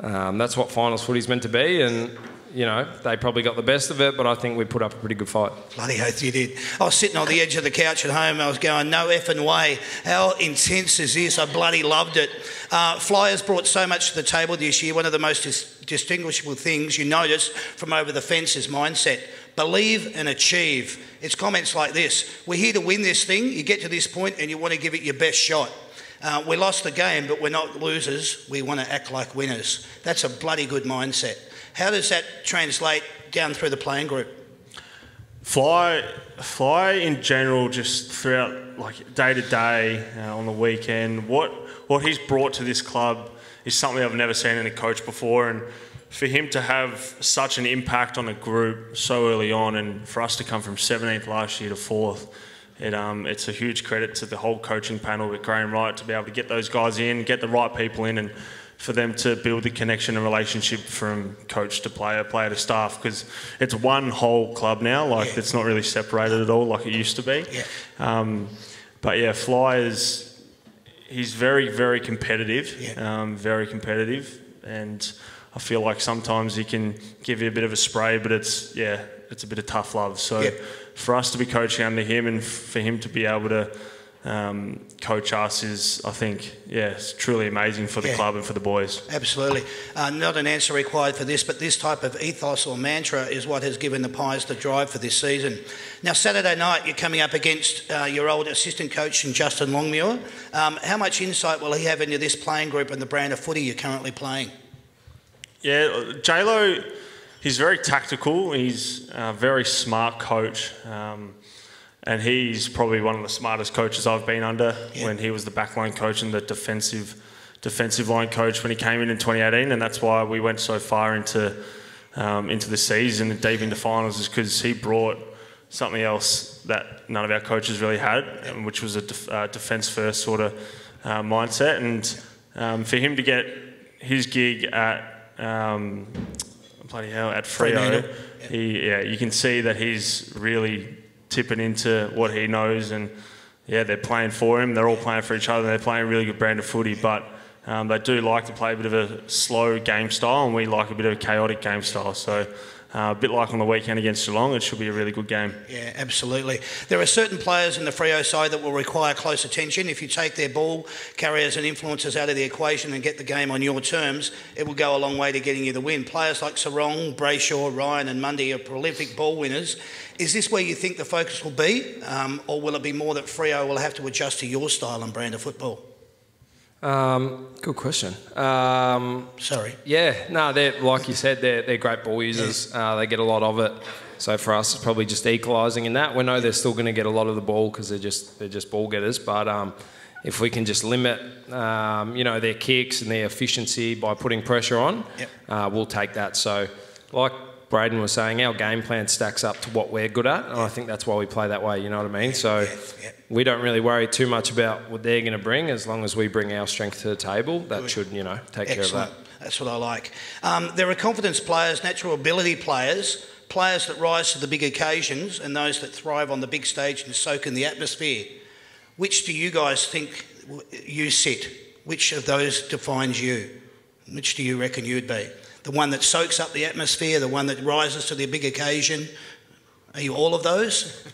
um, that's what finals footy is meant to be. And you know, they probably got the best of it, but I think we put up a pretty good fight. Bloody oath you did. I was sitting on the edge of the couch at home. I was going, no effing way. How intense is this? I bloody loved it. Uh, Flyers brought so much to the table this year. One of the most dis- distinguishable things you notice from over the fence is mindset. Believe and achieve. It's comments like this. We're here to win this thing. You get to this point and you want to give it your best shot. Uh, we lost the game, but we're not losers. We want to act like winners. That's a bloody good mindset. How does that translate down through the playing group? Fly, fly in general, just throughout, like day to day, uh, on the weekend. What what he's brought to this club is something I've never seen in a coach before, and for him to have such an impact on a group so early on, and for us to come from seventeenth last year to fourth, it, um, it's a huge credit to the whole coaching panel with Graeme Wright to be able to get those guys in, get the right people in, and for them to build the connection and relationship from coach to player, player to staff, because it's one whole club now, like yeah. It's not really separated at all like it used to be. Yeah. Um, but yeah, Flyers, he's very, very competitive, yeah. um, very competitive, and I feel like sometimes he can give you a bit of a spray, but it's, yeah, it's a bit of tough love. So yep. for us to be coaching under him and for him to be able to um, coach us is, I think, yeah, it's truly amazing for the yeah. club and for the boys. Absolutely. Uh, not an answer required for this, but this type of ethos or mantra is what has given the Pies the drive for this season. Now, Saturday night, you're coming up against uh, your old assistant coach, and Justin Longmuir. Um, how much insight will he have into this playing group and the brand of footy you're currently playing? Yeah, J-Lo, he's very tactical. He's a very smart coach. Um, and he's probably one of the smartest coaches I've been under yeah. when he was the backline coach and the defensive defensive line coach when he came in in twenty eighteen. And that's why we went so far into um, into the season and deep into finals, is because he brought something else that none of our coaches really had, which was a def- uh, defence-first sort of uh, mindset. And um, for him to get his gig at... Um, bloody hell, at Freo, yeah. He, yeah, you can see that he's really tipping into what he knows, and yeah, they're playing for him, they're all playing for each other, they're playing a really good brand of footy, but um, they do like to play a bit of a slow game style, and we like a bit of a chaotic game style, so... Uh, a bit like on the weekend against Geelong, it should be a really good game. Yeah, absolutely. There are certain players in the Freo side that will require close attention. If you take their ball carriers and influencers out of the equation and get the game on your terms, it will go a long way to getting you the win. Players like Serong, Brayshaw, Ryan and Mundy are prolific ball winners. Is this where you think the focus will be, um, or will it be more that Freo will have to adjust to your style and brand of football? Um, good question. Um, Sorry. Yeah, no, they're, like you said, they're, they're great ball users. Yeah. Uh, they get a lot of it. So for us, it's probably just equalising in that. We know they're still going to get a lot of the ball because they're just, they're just ball getters. But um, if we can just limit, um, you know, their kicks and their efficiency by putting pressure on, yep. uh, we'll take that. So like Brayden was saying, our game plan stacks up to what we're good at, and I think that's why we play that way, you know what I mean? So we don't really worry too much about what they're going to bring, as long as we bring our strength to the table, that should, you know, take Excellent. Care of that. That's what I like. Um, there are confidence players, natural ability players, players that rise to the big occasions, and those that thrive on the big stage and soak in the atmosphere. Which do you guys think you sit? Which of those defines you? Which do you reckon you'd be? The one that soaks up the atmosphere, the one that rises to the big occasion. Are you all of those?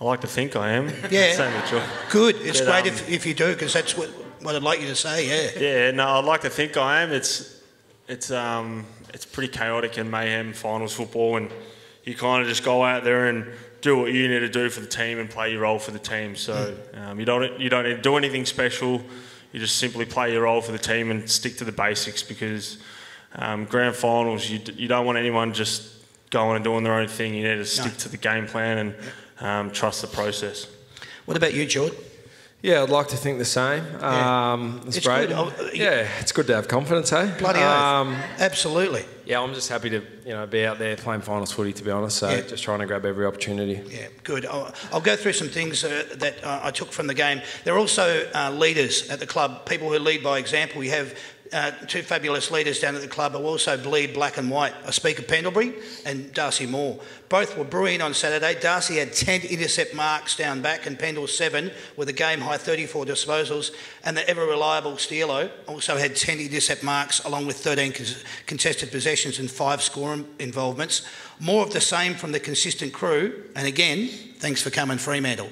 I like to think I am. Yeah. Same with you. Good. It's but, great um, if, if you do, because that's what, what I'd like you to say, yeah. Yeah, no, I'd like to think I am. It's it's um it's pretty chaotic and mayhem finals football, and you kind of just go out there and do what you need to do for the team and play your role for the team. So mm. um, you don't you don't need to do anything special. You just simply play your role for the team and stick to the basics, because... Um, grand finals, you, d- you don't want anyone just going and doing their own thing. You need to stick no. to the game plan and um, trust the process. What about you, Jordan? Yeah, I'd like to think the same. Yeah. Um, it's great. Uh, yeah, it's good to have confidence, hey? Bloody um, oath. Absolutely. Yeah, I'm just happy to, you know, be out there playing finals footy, to be honest, so yeah. just trying to grab every opportunity. Yeah, good. I'll, I'll go through some things uh, that uh, I took from the game. There are also uh, leaders at the club, people who lead by example. You have Uh, two fabulous leaders down at the club who also bleed black and white. I speak of Pendlebury and Darcy Moore. Both were brilliant on Saturday. Darcy had ten intercept marks down back and Pendle seven with a game-high thirty-four disposals, and the ever-reliable Steelo also had ten intercept marks along with thirteen contested possessions and five score involvements. More of the same from the consistent crew, and again, thanks for coming, Fremantle.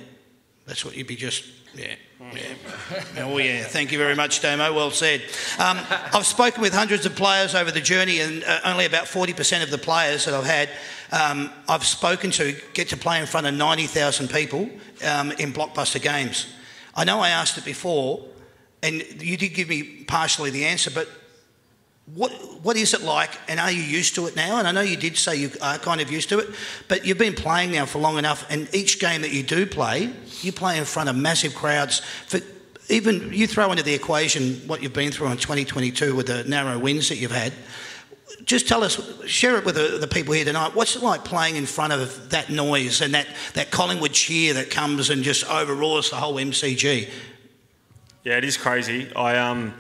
That's what you'd be just... yeah. Yeah. Oh yeah, thank you very much, Damo, well said. Um, I've spoken with hundreds of players over the journey, and uh, only about forty percent of the players that I've had, um, I've spoken to, get to play in front of ninety thousand people um, in blockbuster games. I know I asked it before, and you did give me partially the answer, but what what is it like, and are you used to it now? And I know you did say you are kind of used to it, but you've been playing now for long enough, and each game that you do play, you play in front of massive crowds. For even you throw into the equation what you've been through in twenty twenty-two with the narrow wins that you've had. Just tell us, share it with the, the people here tonight, what's it like playing in front of that noise and that, that Collingwood cheer that comes and just overroars the whole M C G? Yeah, it is crazy. I... um.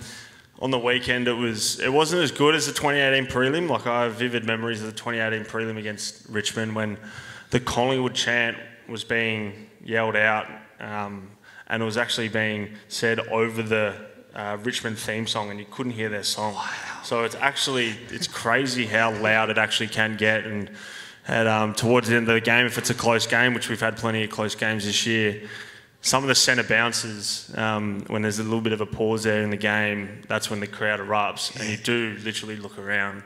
On the weekend, it was it wasn't as good as the twenty eighteen prelim. Like, I have vivid memories of the twenty eighteen prelim against Richmond when the Collingwood chant was being yelled out, um, and it was actually being said over the uh, Richmond theme song, and you couldn't hear their song. Wow. So it's actually it's crazy how loud it actually can get. And at, um, towards the end of the game, if it's a close game, which we've had plenty of close games this year. Some of the centre bounces, um, when there's a little bit of a pause there in the game, that's when the crowd erupts, and you do literally look around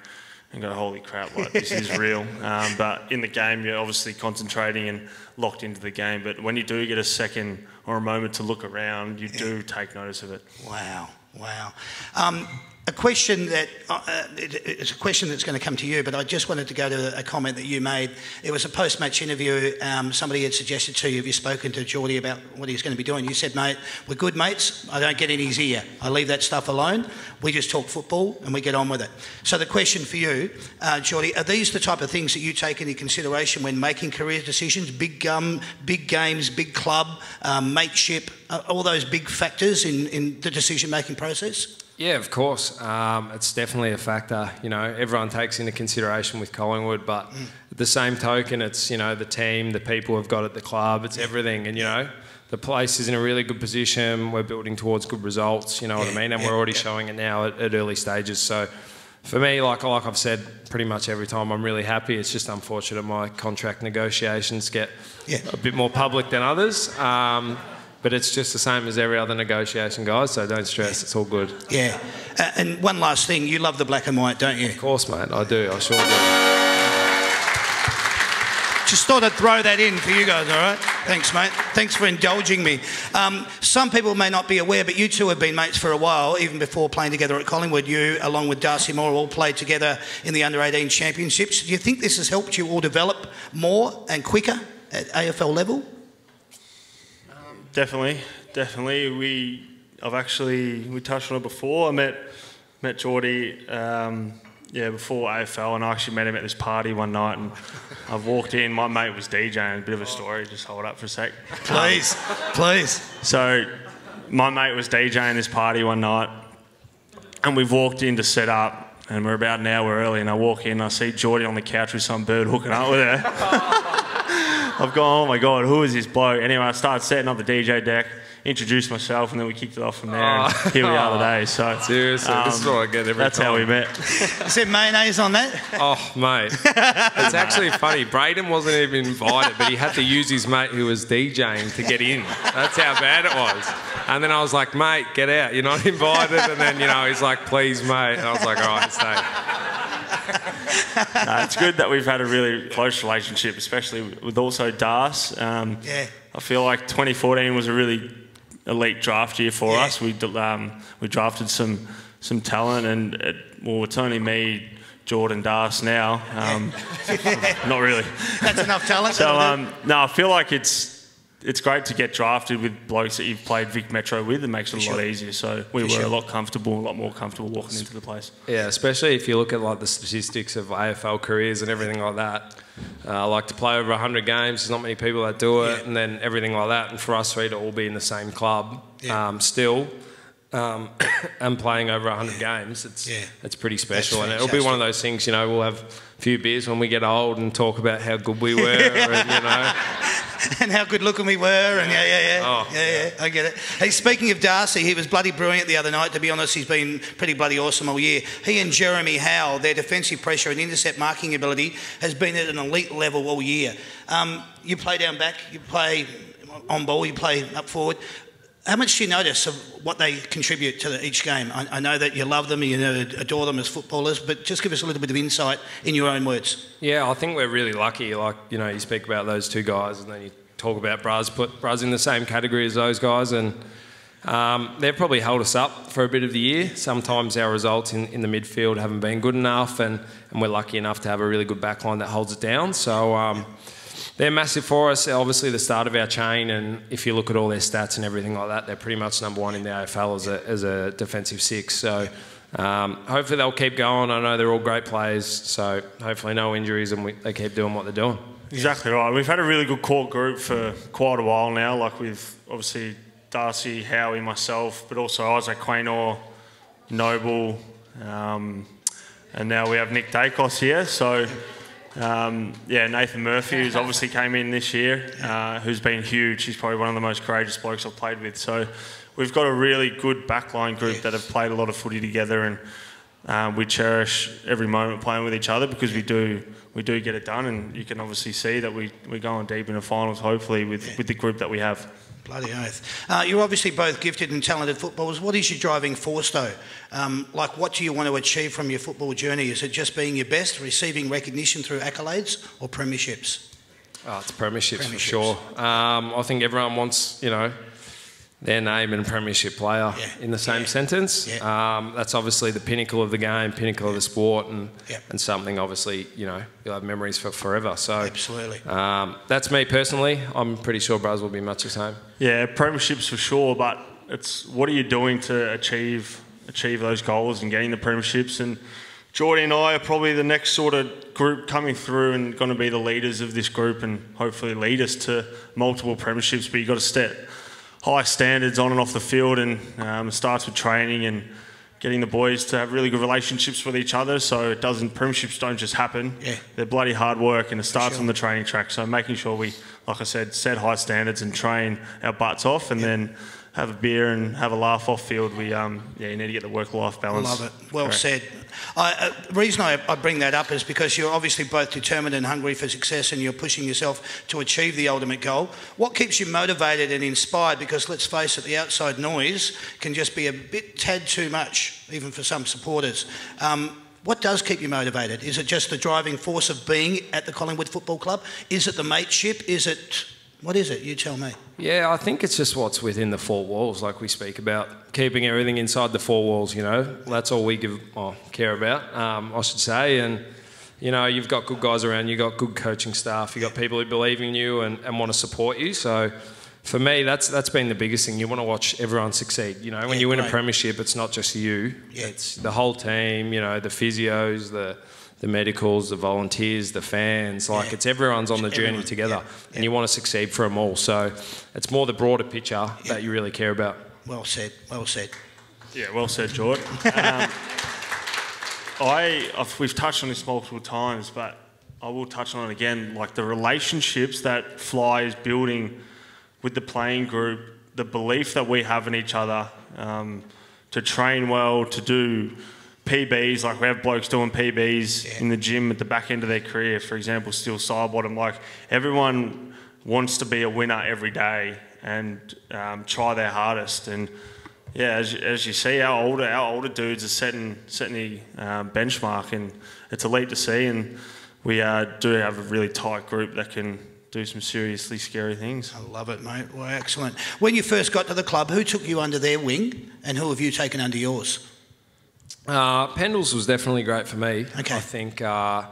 and go, holy crap, like, this is real. Um, but in the game, you're obviously concentrating and locked into the game. But when you do get a second or a moment to look around, you do take notice of it. Wow, wow. Um, a question that, uh, it, it's a question that's going to come to you, but I just wanted to go to a comment that you made. It was a post-match interview. Um, somebody had suggested to you, have you spoken to Geordie about what he's going to be doing? You said, mate, we're good mates. I don't get in his ear. I leave that stuff alone. We just talk football and we get on with it. So the question for you, uh, Geordie, are these the type of things that you take into consideration when making career decisions? Big gum, big games, big club, um, mateship, uh, all those big factors in, in the decision-making process? Yeah, of course. Um, it's definitely a factor. You know, everyone takes into consideration with Collingwood, but mm. at the same token, it's, you know, the team, the people we've got at the club, it's everything. And, you know, the place is in a really good position. We're building towards good results, you know yeah, what I mean? And yeah, we're already yeah. showing it now at, at early stages. So for me, like, like I've said pretty much every time, I'm really happy. It's just unfortunate my contract negotiations get yeah. a bit more public than others. Um, But it's just the same as every other negotiation, guys, so don't stress. It's all good. Yeah. Uh, and one last thing. You love the black and white, don't you? Of course, mate. I do. I sure do. Just thought I'd throw that in for you guys, all right? Thanks, mate. Thanks for indulging me. Um, some people may not be aware, but you two have been mates for a while, even before playing together at Collingwood. You, along with Darcy Moore, all played together in the under eighteen championships. Do you think this has helped you all develop more and quicker at A F L level? Definitely, definitely. We, I've actually, we touched on it before. I met, met Geordie, um, yeah, before A F L, and I actually met him at this party one night, and I've walked in, my mate was DJing, a bit of a story, just hold up for a sec. Please, um, please. So, my mate was DJing this party one night, and we've walked in to set up, and we're about an hour early, and I walk in, and I see Geordie on the couch with some bird hooking up with her. I've gone, oh my God, who is this bloke? Anyway, I started setting up the D J deck, introduced myself, and then we kicked it off from there. Oh. And here we are today. So seriously, um, this is what I get every that's time. How we met. Is there mayonnaise on that? Oh, mate. It's actually funny. Brayden wasn't even invited, but he had to use his mate who was DJing to get in. That's how bad it was. And then I was like, mate, get out. You're not invited. And then, you know, he's like, please, mate. And I was like, all right, stay. No, it's good that we've had a really close relationship, especially with also Darce. Um, yeah. I feel like twenty fourteen was a really elite draft year for yeah. us. We um, we drafted some some talent, and it, well, it's only me, Jordan, Darce now. Um, not really. That's enough talent. So um, no, I feel like it's. It's great to get drafted with blokes that you've played Vic Metro with. It makes it a lot easier. So we were a lot comfortable, a lot more comfortable walking into the place. Yeah, especially if you look at like the statistics of A F L careers and everything like that. Uh, like to play over one hundred games, there's not many people that do it, yeah. and then everything like that. And for us three to all be in the same club yeah. um, still, um, and playing over one hundred games, it's yeah. it's pretty special. That's and it'll be one of those things, you know, we'll have a few beers when we get old and talk about how good we were and, you know. And how good looking we were and yeah, yeah, yeah. Oh, yeah, yeah, I get it. Hey, speaking of Darcy, he was bloody brilliant the other night. To be honest, he's been pretty bloody awesome all year. He and Jeremy Howe, their defensive pressure and intercept marking ability has been at an elite level all year. Um, you play down back, you play on ball, you play up forward. How much do you notice of what they contribute to the, each game? I, I know that you love them, you know, adore them as footballers, but just give us a little bit of insight in your own words. Yeah, I think we're really lucky. Like, you know, you speak about those two guys and then you talk about Braz, put Braz in the same category as those guys, and um, they've probably held us up for a bit of the year. Sometimes our results in, in the midfield haven't been good enough, and, and we're lucky enough to have a really good back line that holds it down. So... Um, they're massive for us, obviously the start of our chain, and if you look at all their stats and everything like that, they're pretty much number one in the A F L as a, as a defensive six. So um, hopefully they'll keep going. I know they're all great players, so hopefully no injuries and we, they keep doing what they're doing. Exactly right. We've had a really good core group for quite a while now, like with obviously Darcy, Howie, myself, but also Isaac Quaynor, Noble, um, and now we have Nick Daicos here. So... Um, yeah, Nathan Murphy, who's obviously came in this year, uh, who's been huge. He's probably one of the most courageous blokes I've played with. So we've got a really good backline group yes. that have played a lot of footy together, and uh, we cherish every moment playing with each other because we do we do get it done. And you can obviously see that we, we're going deep in the finals, hopefully, with, yeah. with the group that we have. Bloody oath. Uh, you're obviously both gifted and talented footballers. What is your driving force, though? Um, like, what do you want to achieve from your football journey? Is it just being your best, receiving recognition through accolades, or premierships? Oh, it's premierships, premierships. for sure. Um, I think everyone wants, you know, their name and premiership player yeah. in the same yeah. sentence. Yeah. Um, that's obviously the pinnacle of the game, pinnacle yeah. of the sport, and yeah. and something obviously, you know, you'll have memories for forever. So absolutely, um, that's me personally. I'm pretty sure Braz will be much the same. Yeah, premierships for sure, but it's what are you doing to achieve achieve those goals and getting the premierships? And Jordy and I are probably the next sort of group coming through and going to be the leaders of this group and hopefully lead us to multiple premierships. But you've got to step. High standards on and off the field, and um, it starts with training and getting the boys to have really good relationships with each other. So it doesn't, premierships don't just happen. Yeah. They're bloody hard work, and it starts sure. on the training track. So making sure we, like I said, set high standards and train our butts off, and yeah. then have a beer and have a laugh off field. We, um, yeah, you need to get the work-life balance. I love it. Well Correct. said. I, uh, the reason I, I bring that up is because you're obviously both determined and hungry for success, and you're pushing yourself to achieve the ultimate goal. What keeps you motivated and inspired? Because let's face it, the outside noise can just be a bit tad too much, even for some supporters. Um, what does keep you motivated? Is it just the driving force of being at the Collingwood Football Club? Is it the mateship? Is it... What is it? You tell me. Yeah, I think it's just what's within the four walls, like we speak about, keeping everything inside the four walls, you know. That's all we give or care about, um, I should say. And, you know, you've got good guys around, you've got good coaching staff, you've got people who believe in you and, and want to support you. So, for me, that's that's been the biggest thing. You want to watch everyone succeed. You know, when yeah, you win right. a premiership, it's not just you. Yeah. It's the whole team, you know, the physios, the... the medicals, the volunteers, the fans, like yeah. it's everyone's on the journey Everyone. together yeah. Yeah. and you want to succeed for them all. So it's more the broader picture yeah. that you really care about. Well said, well said. Yeah, well said, Jordan. um, I, I've, we've touched on this multiple times, but I will touch on it again, like the relationships that Fly is building with the playing group, the belief that we have in each other, um, to train well, to do... P Bs, like we have blokes doing P Bs yeah. in the gym at the back end of their career, for example, still side bottom. Like everyone wants to be a winner every day and um, try their hardest. And yeah, as, as you see, our older our older dudes are setting setting the uh, benchmark, and it's elite to see. And we uh, do have a really tight group that can do some seriously scary things. I love it, mate. Well, excellent. When you first got to the club, who took you under their wing, and who have you taken under yours? Uh, Pendles was definitely great for me. Okay. I think uh,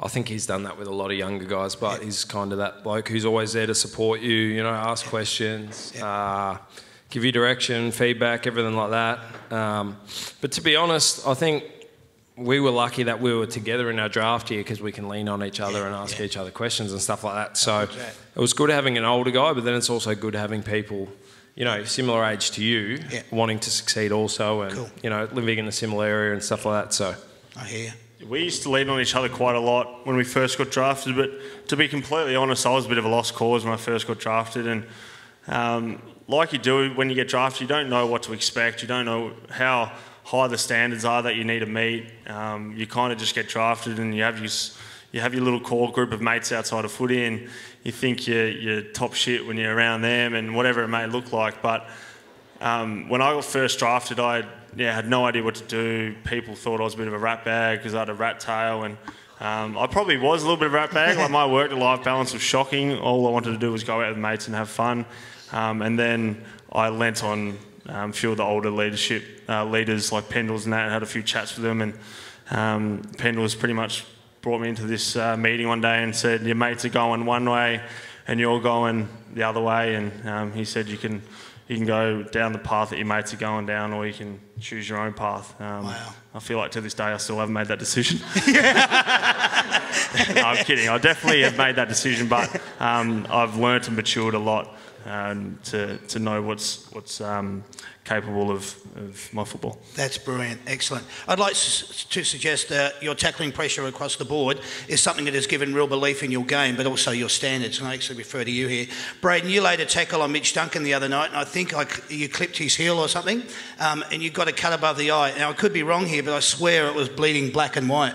I think he's done that with a lot of younger guys, but yep. he's kind of that bloke who's always there to support you, you know, ask yep. questions, yep. uh, give you direction, feedback, everything like that. Um, but to be honest, I think we were lucky that we were together in our draft year because we can lean on each other yeah, and ask yeah. each other questions and stuff like that. So it was good having an older guy, but then it's also good having people you know, similar age to you, yeah. wanting to succeed also, and cool. you know, living in a similar area and stuff like that. So I hear you. We used to lean on each other quite a lot when we first got drafted, but to be completely honest, I was a bit of a lost cause when I first got drafted. And um, like you do when you get drafted, you don't know what to expect. You don't know how high the standards are that you need to meet. Um, you kind of just get drafted, and you have your you have your little core group of mates outside of footy, and you think you're, you're top shit when you're around them and whatever it may look like. But um, when I got first drafted, I yeah, had no idea what to do. People thought I was a bit of a rat bag because I had a rat tail, and um, I probably was a little bit of a rat bag. Like, my work-to-life balance was shocking. All I wanted to do was go out with mates and have fun. Um, and then I lent on um, a few of the older leadership uh, leaders like Pendles and that, and had a few chats with them. And um, Pendles pretty much brought me into this uh, meeting one day and said, your mates are going one way and you're going the other way. And um, he said, you can you can go down the path that your mates are going down, or you can choose your own path. Um, wow. I feel like to this day I still haven't made that decision. No, I'm kidding. I definitely have made that decision, but um, I've learnt and matured a lot um, to, to know what's, what's um, capable of, of my football. That's brilliant. Excellent. I'd like to suggest that your tackling pressure across the board is something that has given real belief in your game, but also your standards, and I actually refer to you here. Brayden, you laid a tackle on Mitch Duncan the other night, and I think I, you clipped his heel or something, um, and you got a cut above the eye. Now, I could be wrong here, but I swear it was bleeding black and white.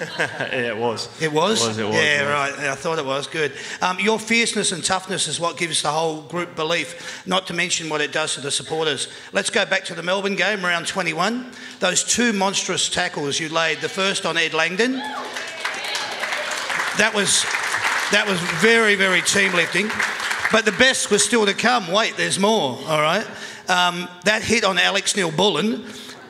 Yeah, it was. It was? It was, it was yeah, yeah, right. I thought it was. Good. Um, your fierceness and toughness is what gives the whole group belief, not to mention what it does to the supporters. Let's go back to the Melbourne game, round twenty-one. Those two monstrous tackles you laid, the first on Ed Langdon. That was, that was very, very team-lifting. But the best was still to come. Wait, there's more, all right? Um, that hit on Alex Neil Bullen.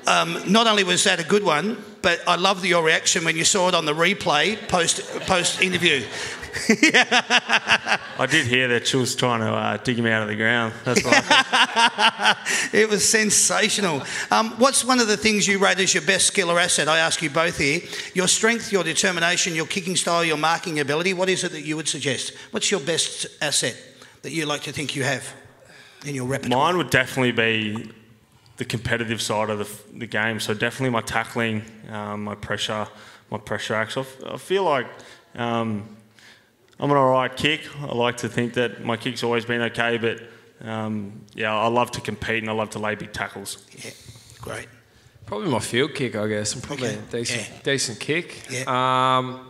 Um, not only was that a good one, but I loved your reaction when you saw it on the replay post post interview. Yeah. I did hear that she was trying to uh, dig him out of the ground. That's what I thought. It was sensational. Um, what's one of the things you rate as your best skill or asset? I ask you both here. Your strength, your determination, your kicking style, your marking ability. What is it that you would suggest? What's your best asset that you like to think you have in your repertoire? Mine would definitely be the competitive side of the, the game, so definitely my tackling, um, my pressure, my pressure acts. I, f I feel like um, I'm an alright kick. I like to think that my kick's always been okay, but um, yeah, I love to compete and I love to lay big tackles. Yeah, great. Probably my field kick, I guess. I'm probably okay. a decent, yeah. decent kick. Yeah. Um,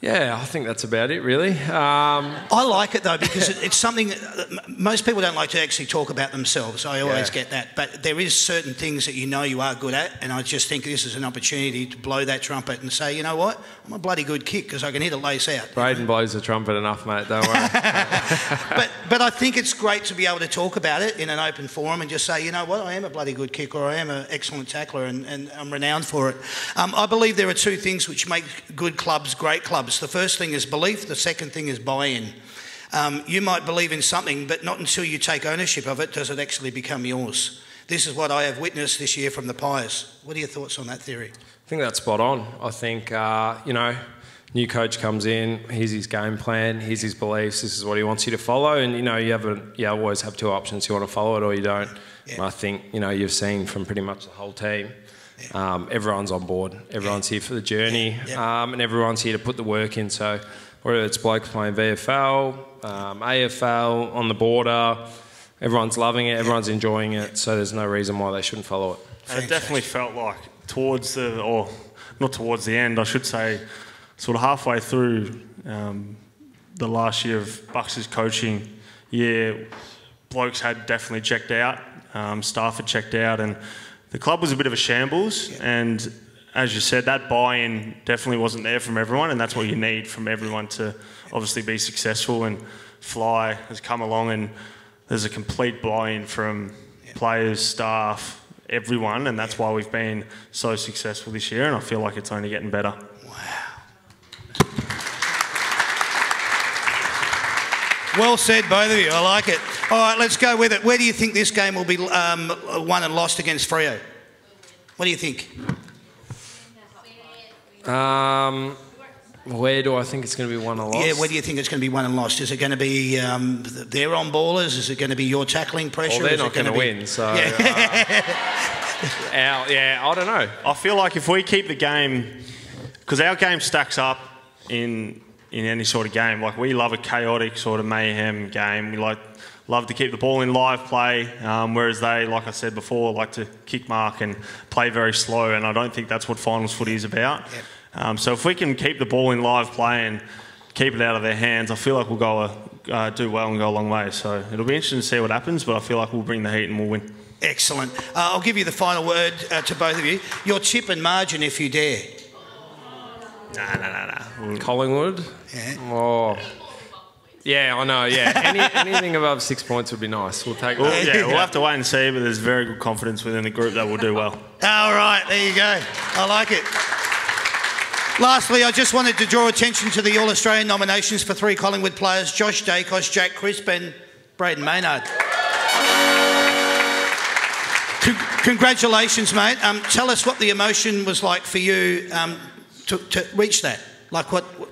Yeah, I think that's about it, really. Um, I like it, though, because it, it's something that most people don't like to actually talk about themselves. I always yeah. get that. But there is certain things that you know you are good at, and I just think this is an opportunity to blow that trumpet and say, you know what, I'm a bloody good kick because I can hit a lace out. Brayden blows the trumpet enough, mate, don't worry. but, but I think it's great to be able to talk about it in an open forum and just say, you know what, I am a bloody good kicker, I am an excellent tackler, and, and I'm renowned for it. Um, I believe there are two things which make good clubs great clubs. The first thing is belief, the second thing is buy-in. Um, you might believe in something, but not until you take ownership of it does it actually become yours. This is what I have witnessed this year from the Pies. What are your thoughts on that theory? I think that's spot on. I think, uh, you know, new coach comes in, here's his game plan, here's his beliefs, this is what he wants you to follow, and, you know, you, have a, you always have two options. You want to follow it or you don't. Yeah. And I think, you know, you've seen from pretty much the whole team, yeah. Um, everyone's on board, everyone's yeah. here for the journey, yeah. Yeah. Um, and everyone's here to put the work in. So whether it's blokes playing V F L, um, A F L, on the border, everyone's loving it, everyone's yeah. enjoying it, yeah. so there's no reason why they shouldn't follow it. And it definitely felt like towards the, or not towards the end, I should say, sort of halfway through um, the last year of Bucks' coaching year, blokes had definitely checked out, um, staff had checked out, and the club was a bit of a shambles, yeah. and as you said, that buy-in definitely wasn't there from everyone, and that's what you need from everyone to obviously be successful. And Fly has come along, and there's a complete buy-in from yeah. players, staff, everyone, and that's why we've been so successful this year, and I feel like it's only getting better. Wow. Well said, both of you. I like it. All right, let's go with it. Where do you think this game will be um, won and lost against Freo? What do you think? Um, Where do I think it's going to be won and lost? Yeah, where do you think it's going to be won and lost? Is it going to be um, their on ballers? Is it going to be your tackling pressure? Well, they're not going to be... win, so... Yeah. Uh, our, yeah, I don't know. I feel like if we keep the game... Because our game stacks up in in any sort of game. Like, we love a chaotic sort of mayhem game. We like love to keep the ball in live play, um, whereas they, like I said before, like to kick mark and play very slow, and I don't think that's what finals footy is about. Yep. Um, so if we can keep the ball in live play and keep it out of their hands, I feel like we'll go a, uh, do well and go a long way. So it'll be interesting to see what happens, but I feel like we'll bring the heat and we'll win. Excellent. Uh, I'll give you the final word uh, to both of you. Your chip and margin, if you dare. No, no, no, no. Collingwood? Yeah. Oh. Yeah, I know, yeah. Any, anything above six points would be nice. We'll take that. Well, yeah, we'll have to wait and see, but there's very good confidence within the group that we'll do well. All right, there you go. I like it. Lastly, I just wanted to draw attention to the All-Australian nominations for three Collingwood players, Josh Daicos, Jack Crisp and Brayden Maynard. Con congratulations, mate. Um, tell us what the emotion was like for you um, To, to reach that? Like what, what?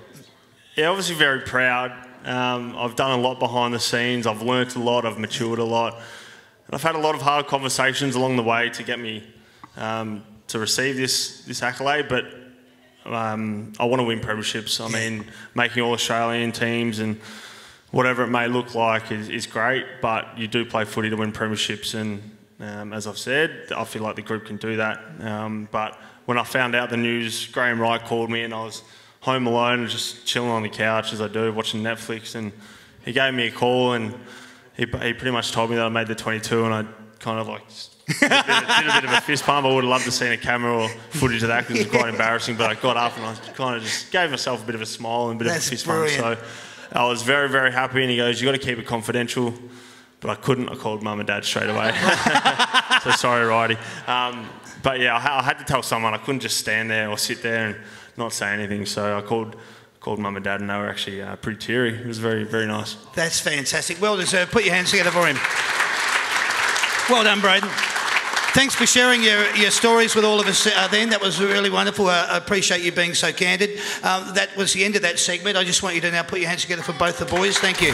Yeah, obviously very proud. Um, I've done a lot behind the scenes. I've learnt a lot. I've matured a lot. And I've had a lot of hard conversations along the way to get me um, to receive this, this accolade, but um, I want to win premierships. I yeah. mean, making all Australian teams and whatever it may look like is, is great, but you do play footy to win premierships. And um, as I've said, I feel like the group can do that. Um, but when I found out the news, Graeme Wright called me and I was home alone, just chilling on the couch as I do, watching Netflix, and he gave me a call and he, he pretty much told me that I made the twenty-two, and I kind of like did a, did a bit of a fist pump. I would have loved to have seen a camera or footage of that because it was quite embarrassing, but I got up and I kind of just gave myself a bit of a smile and a bit That's of a fist brilliant. pump. So I was very, very happy, and he goes, "You've got to keep it confidential." But I couldn't. I called mum and dad straight away. So sorry, Righty. Um, But yeah, I had to tell someone. I couldn't just stand there or sit there and not say anything. So I called called mum and dad, and they were actually uh, pretty teary. It was very, very nice. That's fantastic. Well deserved. Put your hands together for him. Well done, Brayden. Thanks for sharing your, your stories with all of us uh, then. That was really wonderful. I appreciate you being so candid. Um, that was the end of that segment. I just want you to now put your hands together for both the boys. Thank you.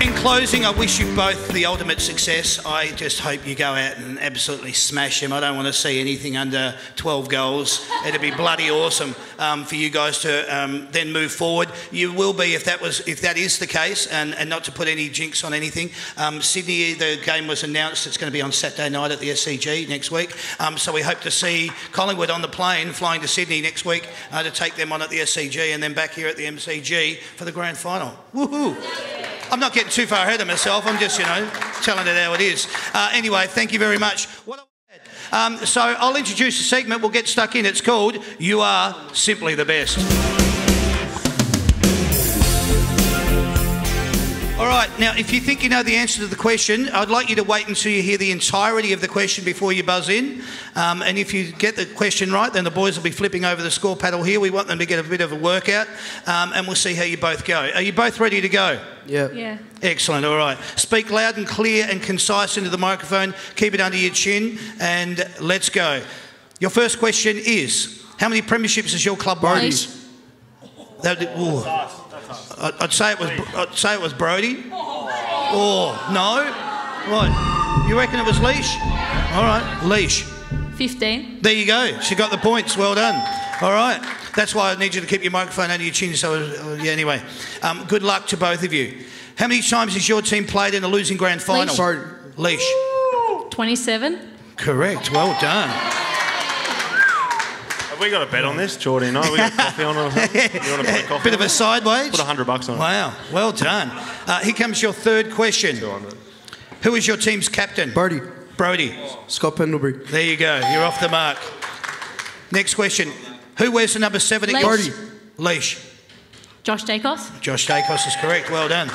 In closing, I wish you both the ultimate success. I just hope you go out and absolutely smash them. I don't want to see anything under twelve goals. It'd be bloody awesome um, for you guys to um, then move forward. You will be, if that was, if that is the case, and, and not to put any jinx on anything. Um, Sydney, the game was announced. It's going to be on Saturday night at the M C G next week. Um, so we hope to see Collingwood on the plane flying to Sydney next week uh, to take them on at the M C G and then back here at the M C G for the grand final. Woohoo! I'm not getting too far ahead of myself. I'm just, you know, telling it how it is. Uh, anyway, thank you very much. What um, so I'll introduce a segment. We'll get stuck in. It's called You Are Simply the Best. All right. Now, if you think you know the answer to the question, I'd like you to wait until you hear the entirety of the question before you buzz in. Um, and if you get the question right, then the boys will be flipping over the score paddle here. We want them to get a bit of a workout, um, and we'll see how you both go. Are you both ready to go? Yeah. Yeah. Excellent. All right. Speak loud and clear and concise into the microphone. Keep it under your chin, and let's go. Your first question is: how many premierships has your club won? Nice. That, ooh. I'd say it was. I'd say it was Brodie. Oh no! What? You reckon it was Leash? All right, Leash. Fifteen. There you go. She got the points. Well done. All right. That's why I need you to keep your microphone under your chin. So uh, yeah. Anyway, um, good luck to both of you. How many times has your team played in a losing grand final? Leash. Leash. Twenty-seven. Correct. Well done. We got a bet on this, Jordan and I. We got coffee on. Or you want to put coffee bit on of a sideways. Put a hundred bucks on. Wow, it. Well done. Uh, here comes your third question. two hundred. Who is your team's captain? Brodie. Brodie. Oh. Scott Pendlebury. There you go. You're off the mark. Next question. Who wears the number seven? Leash. Brodie. Leash. Josh Daicos. Josh Daicos is correct. Well done.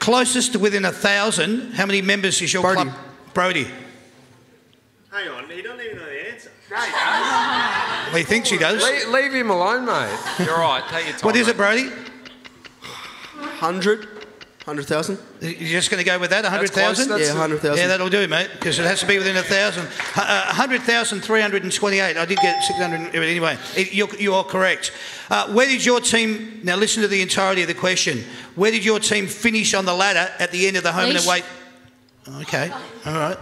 Closest to within a thousand. How many members is your Brodie. club? Brodie. Hang on, he doesn't even know the answer. No, he does. He thinks he does. Le leave him alone, mate. You're right, take your time. What is it, Brodie? one hundred. one hundred thousand. You're just going to go with that, one hundred thousand? Yeah, one hundred thousand. Yeah, that'll do, mate, because it has to be within one thousand. Uh, one hundred thousand three hundred twenty-eight. I did get six hundred. Anyway, you're, you're correct. Uh, where did your team... Now, listen to the entirety of the question. Where did your team finish on the ladder at the end of the home Leash. and away... Okay, all right.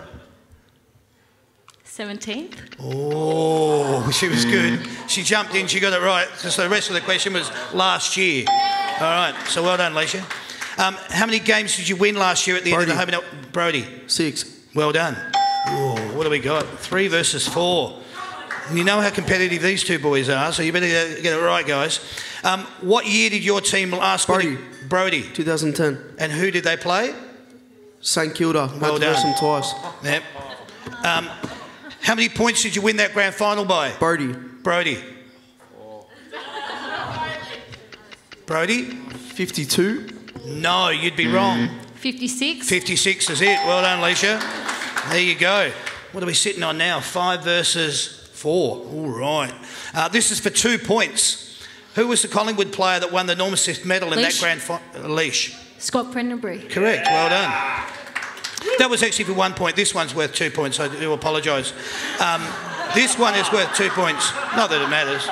seventeenth. Oh, she was good. She jumped in, she got it right. So the rest of the question was last year. All right, so well done, Lachie. Um, how many games did you win last year at the Brody. end of the home and Brody? Six. Well done. Oh, what do we got? Three versus four. And you know how competitive these two boys are, so you better get it right, guys. Um, what year did your team last Brody. Winning? Brody. twenty ten. And who did they play? St Kilda. Well done. Some twice. Yep. Um, how many points did you win that grand final by? Brody. Brody. Four. Brody? fifty-two. No, you'd be mm. wrong. fifty-six. fifty-six is it. Well done, Lachie. There you go. What are we sitting on now? Five versus four. All right. Uh, this is for two points. Who was the Collingwood player that won the Normassist medal Leash. in that grand final? Leash. Scott Pendlebury. Correct. Well done. That was actually for one point. This one's worth two points. I do apologise. Um, this one is worth two points. Not that it matters.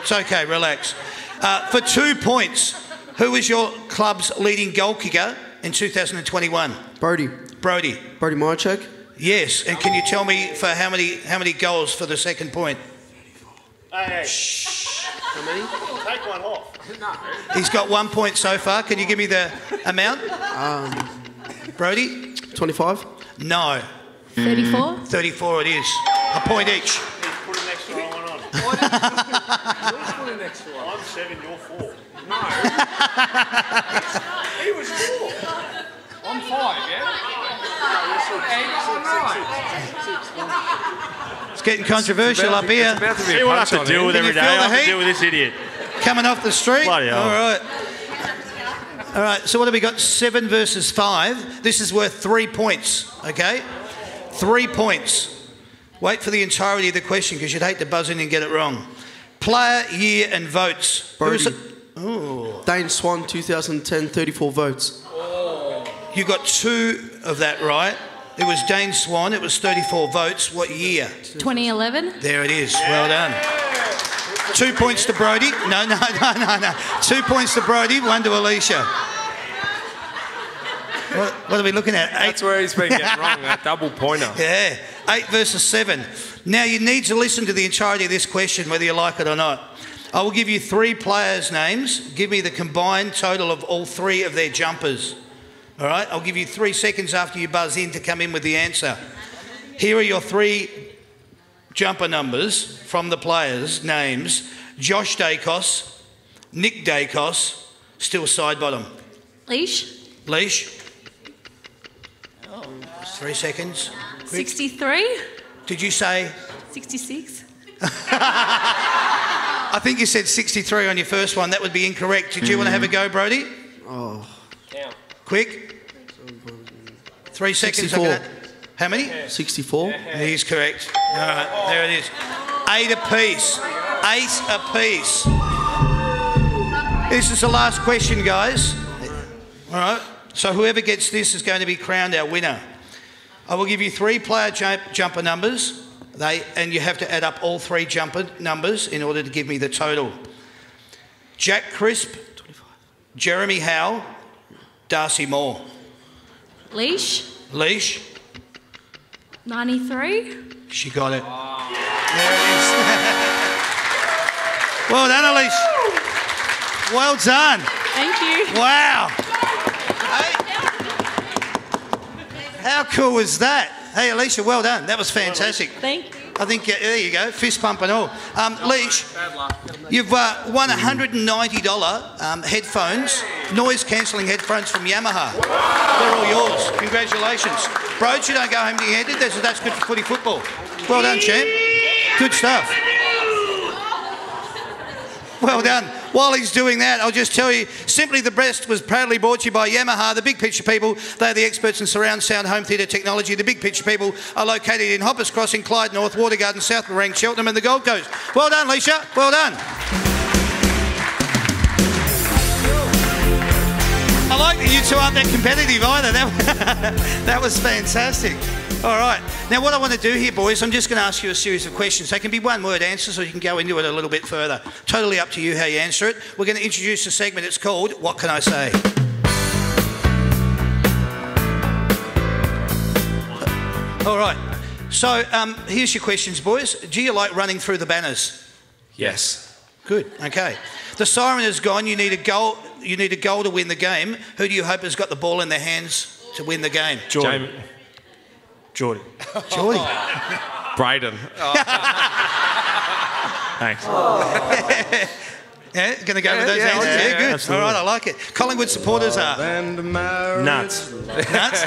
It's okay. Relax. Uh, for two points... Who was your club's leading goal kicker in two thousand twenty-one? Brody. Brody. Brody Majacek? Yes. And can you tell me for how many how many goals for the second point? Hey. Shh. How many? Take one off. No. He's got one point so far. Can you give me the amount? Um, Brody? twenty-five? No. thirty-four? thirty-four it is. A point each. Put an extra one on. Put an extra one. I'm seven, you're four. No. He was four. I'm five, yeah? It's getting controversial up here. See what I have to deal with every day. I have to deal with this idiot. Coming off the street? Bloody hell. All right. All right, so what have we got? Seven versus five. This is worth three points, okay? Three points. Wait for the entirety of the question because you'd hate to buzz in and get it wrong. Player, year and votes. Brody. Ooh. Dane Swan, two thousand ten, thirty-four votes. Oh. You got two of that right. It was Dane Swan, it was thirty-four votes. What year? twenty eleven. There it is. Yeah. Well done. Two points to Brody. No, no, no, no, no. Two points to Brody, one to Alicia. What, what are we looking at? Eight. That's where he's been getting wrong, that double pointer. Yeah. Eight versus seven. Now, you need to listen to the entirety of this question, whether you like it or not. I will give you three players' names. Give me the combined total of all three of their jumpers. All right? I'll give you three seconds after you buzz in to come in with the answer. Here are your three jumper numbers from the players' names. Josh Daicos, Nick Daicos, still side bottom. Leash. Leash. Oh, three seconds. Quick. sixty-three. Did you say? sixty-six. I think you said sixty-three on your first one. That would be incorrect. Did you mm. want to have a go, Brody? Oh. Yeah. Quick. Three seconds. sixty-four. How many? Yeah. sixty-four. Yeah. He's correct. All right. Oh. There it is. Eight apiece. Eight apiece. This is the last question, guys. All right. So whoever gets this is going to be crowned our winner. I will give you three player jump jumper numbers. They, and you have to add up all three jumper numbers in order to give me the total. Jack Crisp, Jeremy Howe, Darcy Moore. Leash. Leash. ninety-three. She got it. Wow. There it is. Well done, Leash. Well done. Thank you. Wow. Hey. How cool is that? Hey, Alicia, well done. That was fantastic. Thank you. I think, yeah, there you go, fist pump and all. Um, Leash, you've uh, won one hundred ninety dollars um, headphones, noise-cancelling headphones from Yamaha. They're all yours. Congratulations. Broads, you don't go home empty-handed. That's, that's good for footy football. Well done, champ. Good stuff. Well done. While he's doing that, I'll just tell you, Simply the Best was proudly brought to you by Yamaha, the Big Picture people. They're the experts in surround sound home theatre technology. The Big Picture people are located in Hoppers Crossing, Clyde North, Watergarden, South Morang, Cheltenham and the Gold Coast. Well done, Lachie. Well done. Hello. like that you two aren't that competitive either. That, that was fantastic. All right. Now, what I want to do here, boys, I'm just going to ask you a series of questions. They can be one-word answers, or you can go into it a little bit further. Totally up to you how you answer it. We're going to introduce a segment. It's called What Can I Say? All right. So um, here's your questions, boys. Do you like running through the banners? Yes. Good. Okay. The siren is gone. You need a goal. You need a goal to win the game. Who do you hope has got the ball in their hands to win the game? Jordan. Jordan. Jordan. Brayden. Oh. Thanks. Oh. Yeah, going to go yeah, with those yeah, hands. Yeah, yeah, good. Absolutely. All right, I like it. Collingwood supporters are nuts. Nuts.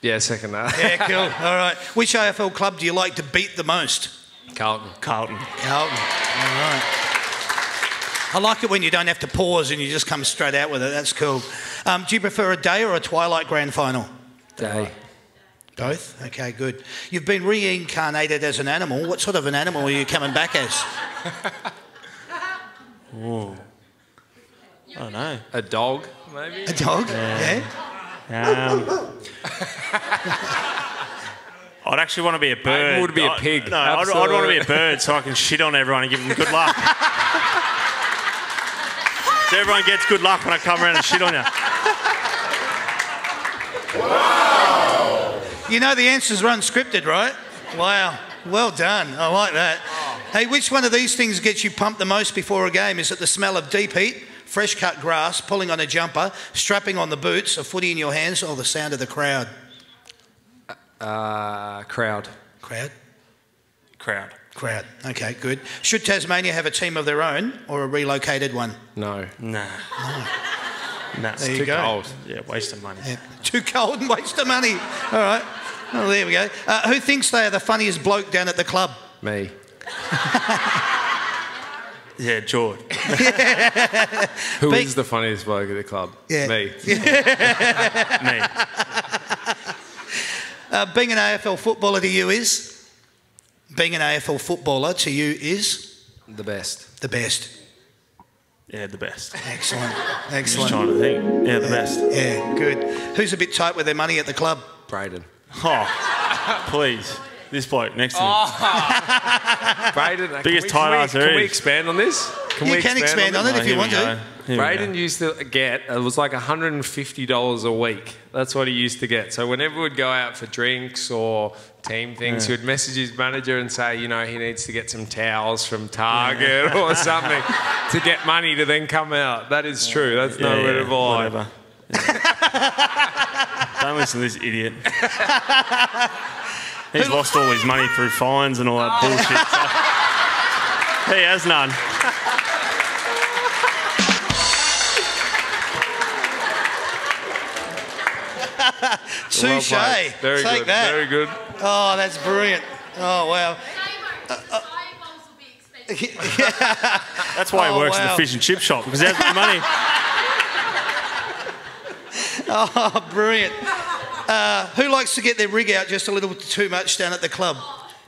Yeah, second that. Yeah, cool. All right. Which A F L club do you like to beat the most? Carlton. Carlton. Carlton. All right. I like it when you don't have to pause and you just come straight out with it. That's cool. Um, do you prefer a day or a twilight grand final? Day. Both? Okay, good. You've been reincarnated as an animal. What sort of an animal are you coming back as? Whoa. I don't know. A dog, maybe? A dog? Yeah. yeah. Um... I'd actually want to be a bird. I would be a pig. I, no, I'd, I'd want to be a bird so I can shit on everyone and give them good luck. So everyone gets good luck when I come around and shit on you. Wow! You know the answers are unscripted, right? Wow. Well done. I like that. Hey, which one of these things gets you pumped the most before a game? Is it the smell of deep heat, fresh cut grass, pulling on a jumper, strapping on the boots, a footy in your hands, or the sound of the crowd? Uh, crowd. Crowd? Crowd. Crowd. Okay, good. Should Tasmania have a team of their own or a relocated one? No. Nah. No. Nah. It's there you too go. Cold. Yeah, waste of money. Yeah. Too cold and waste of money. All right. Oh, there we go. Uh, who thinks they are the funniest bloke down at the club? Me. Yeah, George. Yeah. Who Be is the funniest bloke at the club? Yeah. Me. Yeah. Me. Uh, being an A F L footballer to you is? Being an A F L footballer to you is? The best. The best. Yeah, the best. Excellent. Excellent. I'm just trying to think. Yeah, the yeah, best. Yeah, good. Who's a bit tight with their money at the club? Brayden. Oh, please. This bloke next to me. Oh. Brayden. Biggest tight ass there is. Can we expand on this? Can you we can expand, expand on, on it if oh, you want to. Brayden used to get, it was like one hundred and fifty dollars a week. That's what he used to get. So whenever we'd go out for drinks or team things, yeah. he would message his manager and say, you know, he needs to get some towels from Target yeah. or something to get money to then come out. That is yeah. true. That's yeah, no word of a lie. Don't listen to this idiot. He's lost all his money through fines and all that oh. bullshit. So he has none. Touche. Well Very Take good. That. Very good. Oh, that's brilliant. Oh, wow. Uh, uh, yeah. That's why oh, he works wow. in the fish and chip shop, because he has the money. Oh, brilliant. Uh, who likes to get their rig out just a little too much down at the club?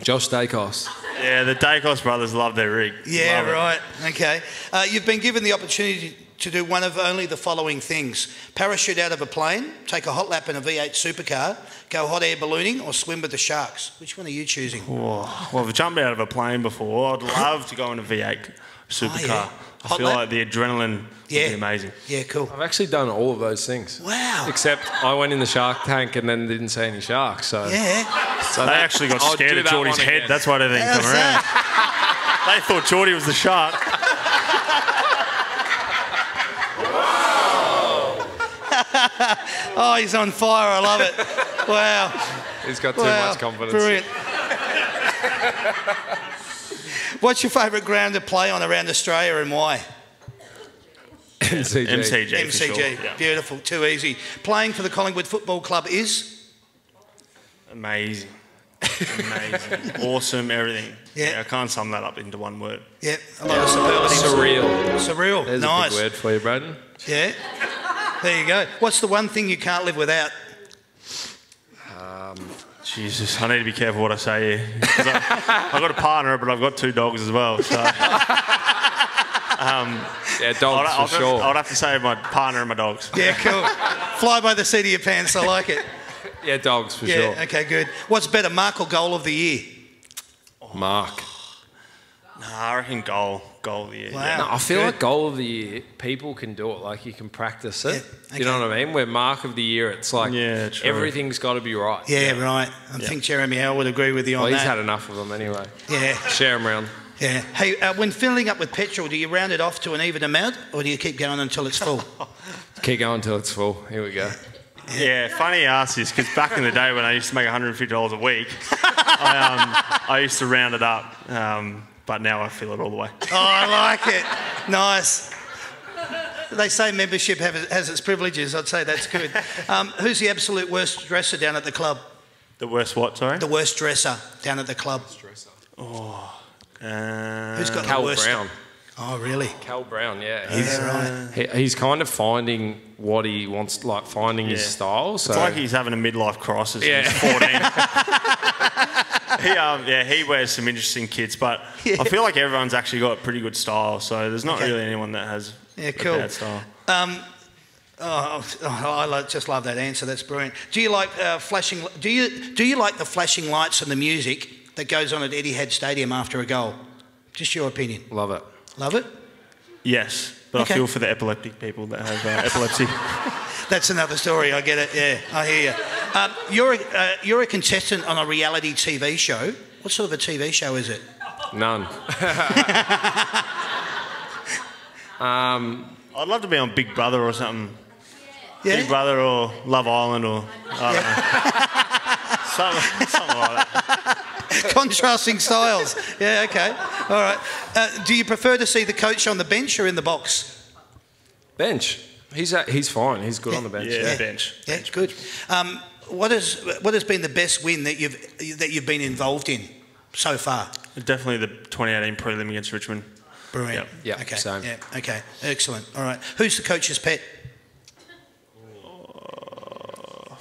Josh Daicos. Yeah, the Daicos brothers love their rig. Yeah, love right. It. Okay. Uh, you've been given the opportunity to do one of only the following things. Parachute out of a plane, take a hot lap in a V eight supercar, go hot air ballooning, or swim with the sharks. Which one are you choosing? Whoa. Well, I've jumped out of a plane before. I'd love to go in a V eight supercar. Oh, yeah. I feel lap. like the adrenaline yeah. would be amazing. Yeah, cool. I've actually done all of those things. Wow. Except I went in the shark tank and then didn't see any sharks. So yeah. So they actually got scared of Geordie's head. Again. That's why they didn't How's come that? around. They thought Geordie was the shark. Oh, he's on fire. I love it. Wow. He's got too wow. much confidence. Brilliant. What's your favourite ground to play on around Australia and why? M C G. M C G. M C G. For sure. yeah. Beautiful. Too easy. Playing for the Collingwood Football Club is? Amazing. Amazing. Awesome. Everything. Yeah. yeah. I can't sum that up into one word. Yeah. A lot yeah. of superlatives. Surreal. Surreal. There's nice. There's a big word for you, Brayden. Yeah. There you go. What's the one thing you can't live without? Um, Jesus, I need to be careful what I say here. I, I've got a partner, but I've got two dogs as well. So. um, dogs, our dogs I'd, for I'd, sure. I'd have to say my partner and my dogs. Yeah, cool. Fly by the seat of your pants, I like it. Yeah, dogs for yeah, sure. Yeah, okay, good. What's better, mark or goal of the year? Oh. Mark. No, I reckon goal. Goal of the year. Wow. Yeah. No, I feel good. Like goal of the year, people can do it. Like, you can practice it. Yeah, okay. You know what I mean? Where mark of the year, it's like yeah, everything's got to be right. Yeah, yeah. right. I yeah. think Jeremy Howe would agree with you well, on that. Well, he's had enough of them anyway. Yeah. Share them around. Yeah. Hey, uh, when filling up with petrol, do you round it off to an even amount or do you keep going until it's full? Keep going until it's full. Here we go. Yeah, funny you ask this, because back in the day when I used to make a hundred and fifty dollars a week, I, um, I used to round it up, um, but now I fill it all the way. Oh, I like it. Nice. They say membership have, has its privileges. I'd say that's good. Um, who's the absolute worst dresser down at the club? The worst what, sorry? The worst dresser down at the club. Oh. Uh, who's got Cal the worst? Brown. Oh, really? Cal Brown, yeah. He's, yeah, right. he, he's kind of finding what he wants, like finding yeah. his style. So. It's like he's having a midlife crisis yeah. when he's fourteen. he, um, yeah, he wears some interesting kits, but yeah. I feel like everyone's actually got pretty good style, so there's not okay. really anyone that has yeah, cool. a bad style. Um, oh, oh, I just love that answer. That's brilliant. Do you like uh, flashing... Do you, do you like the flashing lights and the music that goes on at Etihad Stadium after a goal? Just your opinion. Love it. Love it? Yes, but okay. I feel for the epileptic people that have uh, epilepsy. That's another story, I get it, yeah, I hear you. Um, you're, a, uh, you're a contestant on a reality T V show. What sort of a T V show is it? None. um, I'd love to be on Big Brother or something. Yeah. Big Brother or Love Island or... I don't yeah. know. something, something like that. Contrasting styles. Yeah, okay. All right. Uh, do you prefer to see the coach on the bench or in the box? Bench. He's uh, he's fine. He's good yeah. on the bench. Yeah, yeah. bench. Yeah, bench. Good. Um, what has what has been the best win that you've that you've been involved in so far? Definitely the twenty eighteen prelim against Richmond. Brilliant. Yeah. Yep. Okay. Same. Yeah. Okay. Excellent. All right. Who's the coach's pet? Uh,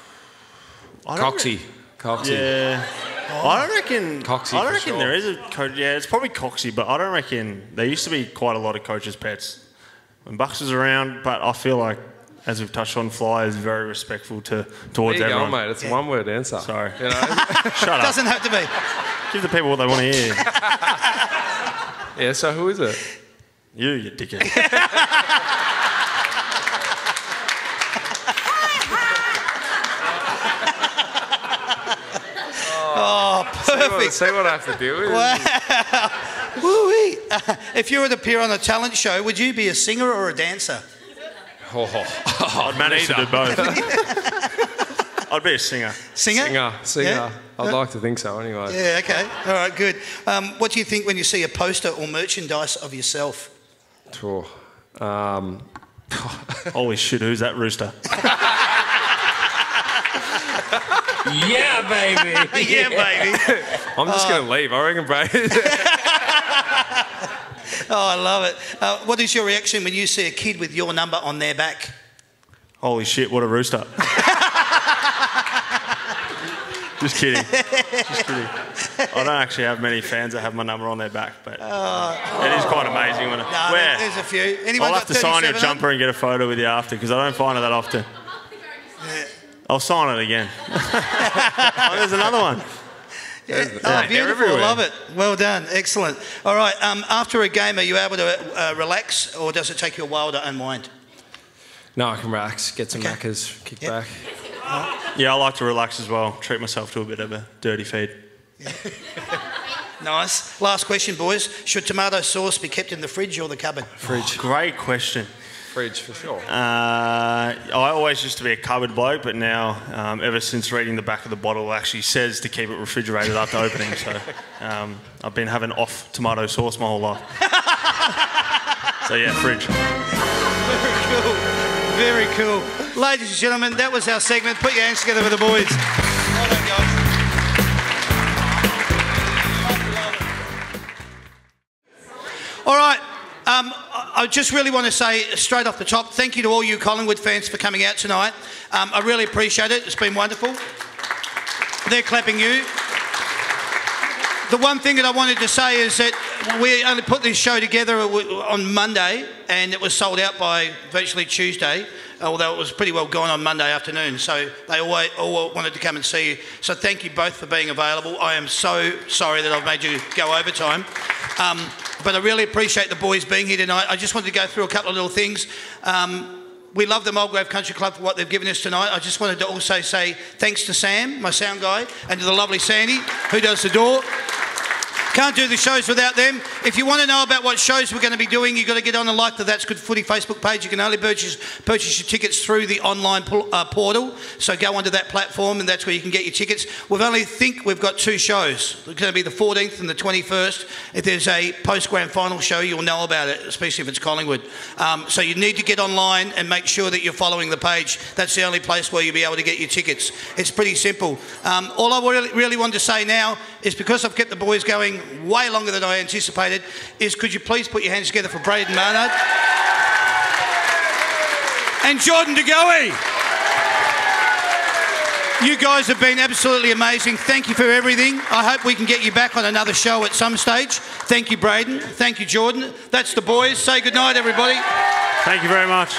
Coxie. Coxie. Yeah. Oh. I don't reckon. Coxie I don't reckon sure. there is a coach. Yeah, it's probably Coxie, but I don't reckon there used to be quite a lot of coaches' pets when Bucks was around. But I feel like, as we've touched on, Fly is very respectful to towards there you everyone. Go, mate. It's yeah. a one-word answer. Sorry. You know? Shut up. It doesn't have to be. Give the people what they want to hear. Yeah. So who is it? You, you dickhead. Oh, perfect. See what, see what I have to do with. Wow. Woo-wee. Uh, if you were to appear on a talent show, would you be a singer or a dancer? Oh, oh, I'd manage to do both. I'd be a singer. Singer? Singer. Singer. Yeah? I'd like to think so anyway. Yeah, okay. All right, good. Um, what do you think when you see a poster or merchandise of yourself? Oh, um, holy shit, who's that rooster? Yeah, baby. yeah, baby. I'm just uh, going to leave. I reckon, bro. Oh, I love it. Uh, what is your reaction when you see a kid with your number on their back? Holy shit, what a rooster. Just kidding. Just kidding. I don't actually have many fans that have my number on their back, but uh, it is quite amazing. When I, no, where, there's a few. Anyone I'll have to sign your jumper on? And get a photo with you after because I don't find it that often. Yeah. I'll sign it again. Oh, there's another one. Yeah. Oh, beautiful. I love it. Well done. Excellent. All right. Um, after a game, are you able to uh, relax or does it take you a while to unwind? No, I can relax. Get some okay. macca's, kick yep. back. Oh. Yeah, I like to relax as well. Treat myself to a bit of a dirty feed. Yeah. Nice. Last question, boys. Should tomato sauce be kept in the fridge or the cupboard? Fridge. Oh, great question. Fridge for sure. Uh, I always used to be a cupboard bloke, but now, um, ever since reading the back of the bottle, it actually says to keep it refrigerated after opening. So um, I've been having off tomato sauce my whole life. So yeah, fridge. Very cool. Very cool. Ladies and gentlemen, that was our segment. Put your hands together for the boys. Well done, guys. All right. Um, I just really want to say straight off the top, thank you to all you Collingwood fans for coming out tonight. Um, I really appreciate it. It's been wonderful. They're clapping you. the one thing that I wanted to say is that we only put this show together on Monday and it was sold out by virtually Tuesday, although it was pretty well gone on Monday afternoon. So they all, all wanted to come and see you. So thank you both for being available. I am so sorry that I've made you go overtime. Um, but I really appreciate the boys being here tonight. I just wanted to go through a couple of little things. Um, We love the Mulgrave Country Club for what they've given us tonight. I just wanted to also say thanks to Sam, my sound guy, and to the lovely Sandy, who does the door. Can't do the shows without them. If you want to know about what shows we're going to be doing, you've got to get on and like the That's Good Footy Facebook page. You can only purchase, purchase your tickets through the online po uh, portal. So go onto that platform and that's where you can get your tickets. We've only think we've got two shows. It's going to be the fourteenth and the twenty-first. If there's a post-grand final show, you'll know about it, especially if it's Collingwood. Um, so you need to get online and make sure that you're following the page. That's the only place where you'll be able to get your tickets. It's pretty simple. Um, all I really, really wanted to say now is, because I've kept the boys going way longer than I anticipated, is could you please put your hands together for Brayden Maynard and Jordan DeGoey. You guys have been absolutely amazing. Thank you for everything. I hope we can get you back on another show at some stage. Thank you, Brayden. Thank you, Jordan. That's the boys. Say goodnight, everybody. Thank you very much.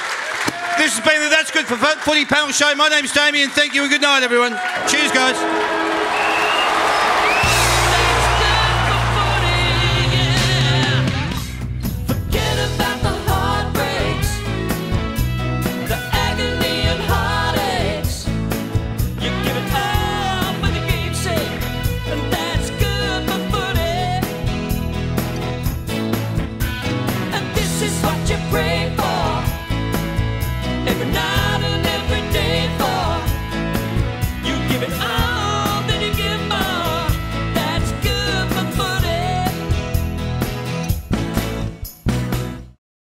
This has been the That's Good for Footy panel show. My name's Damien. Thank you and good night, everyone. Cheers, guys.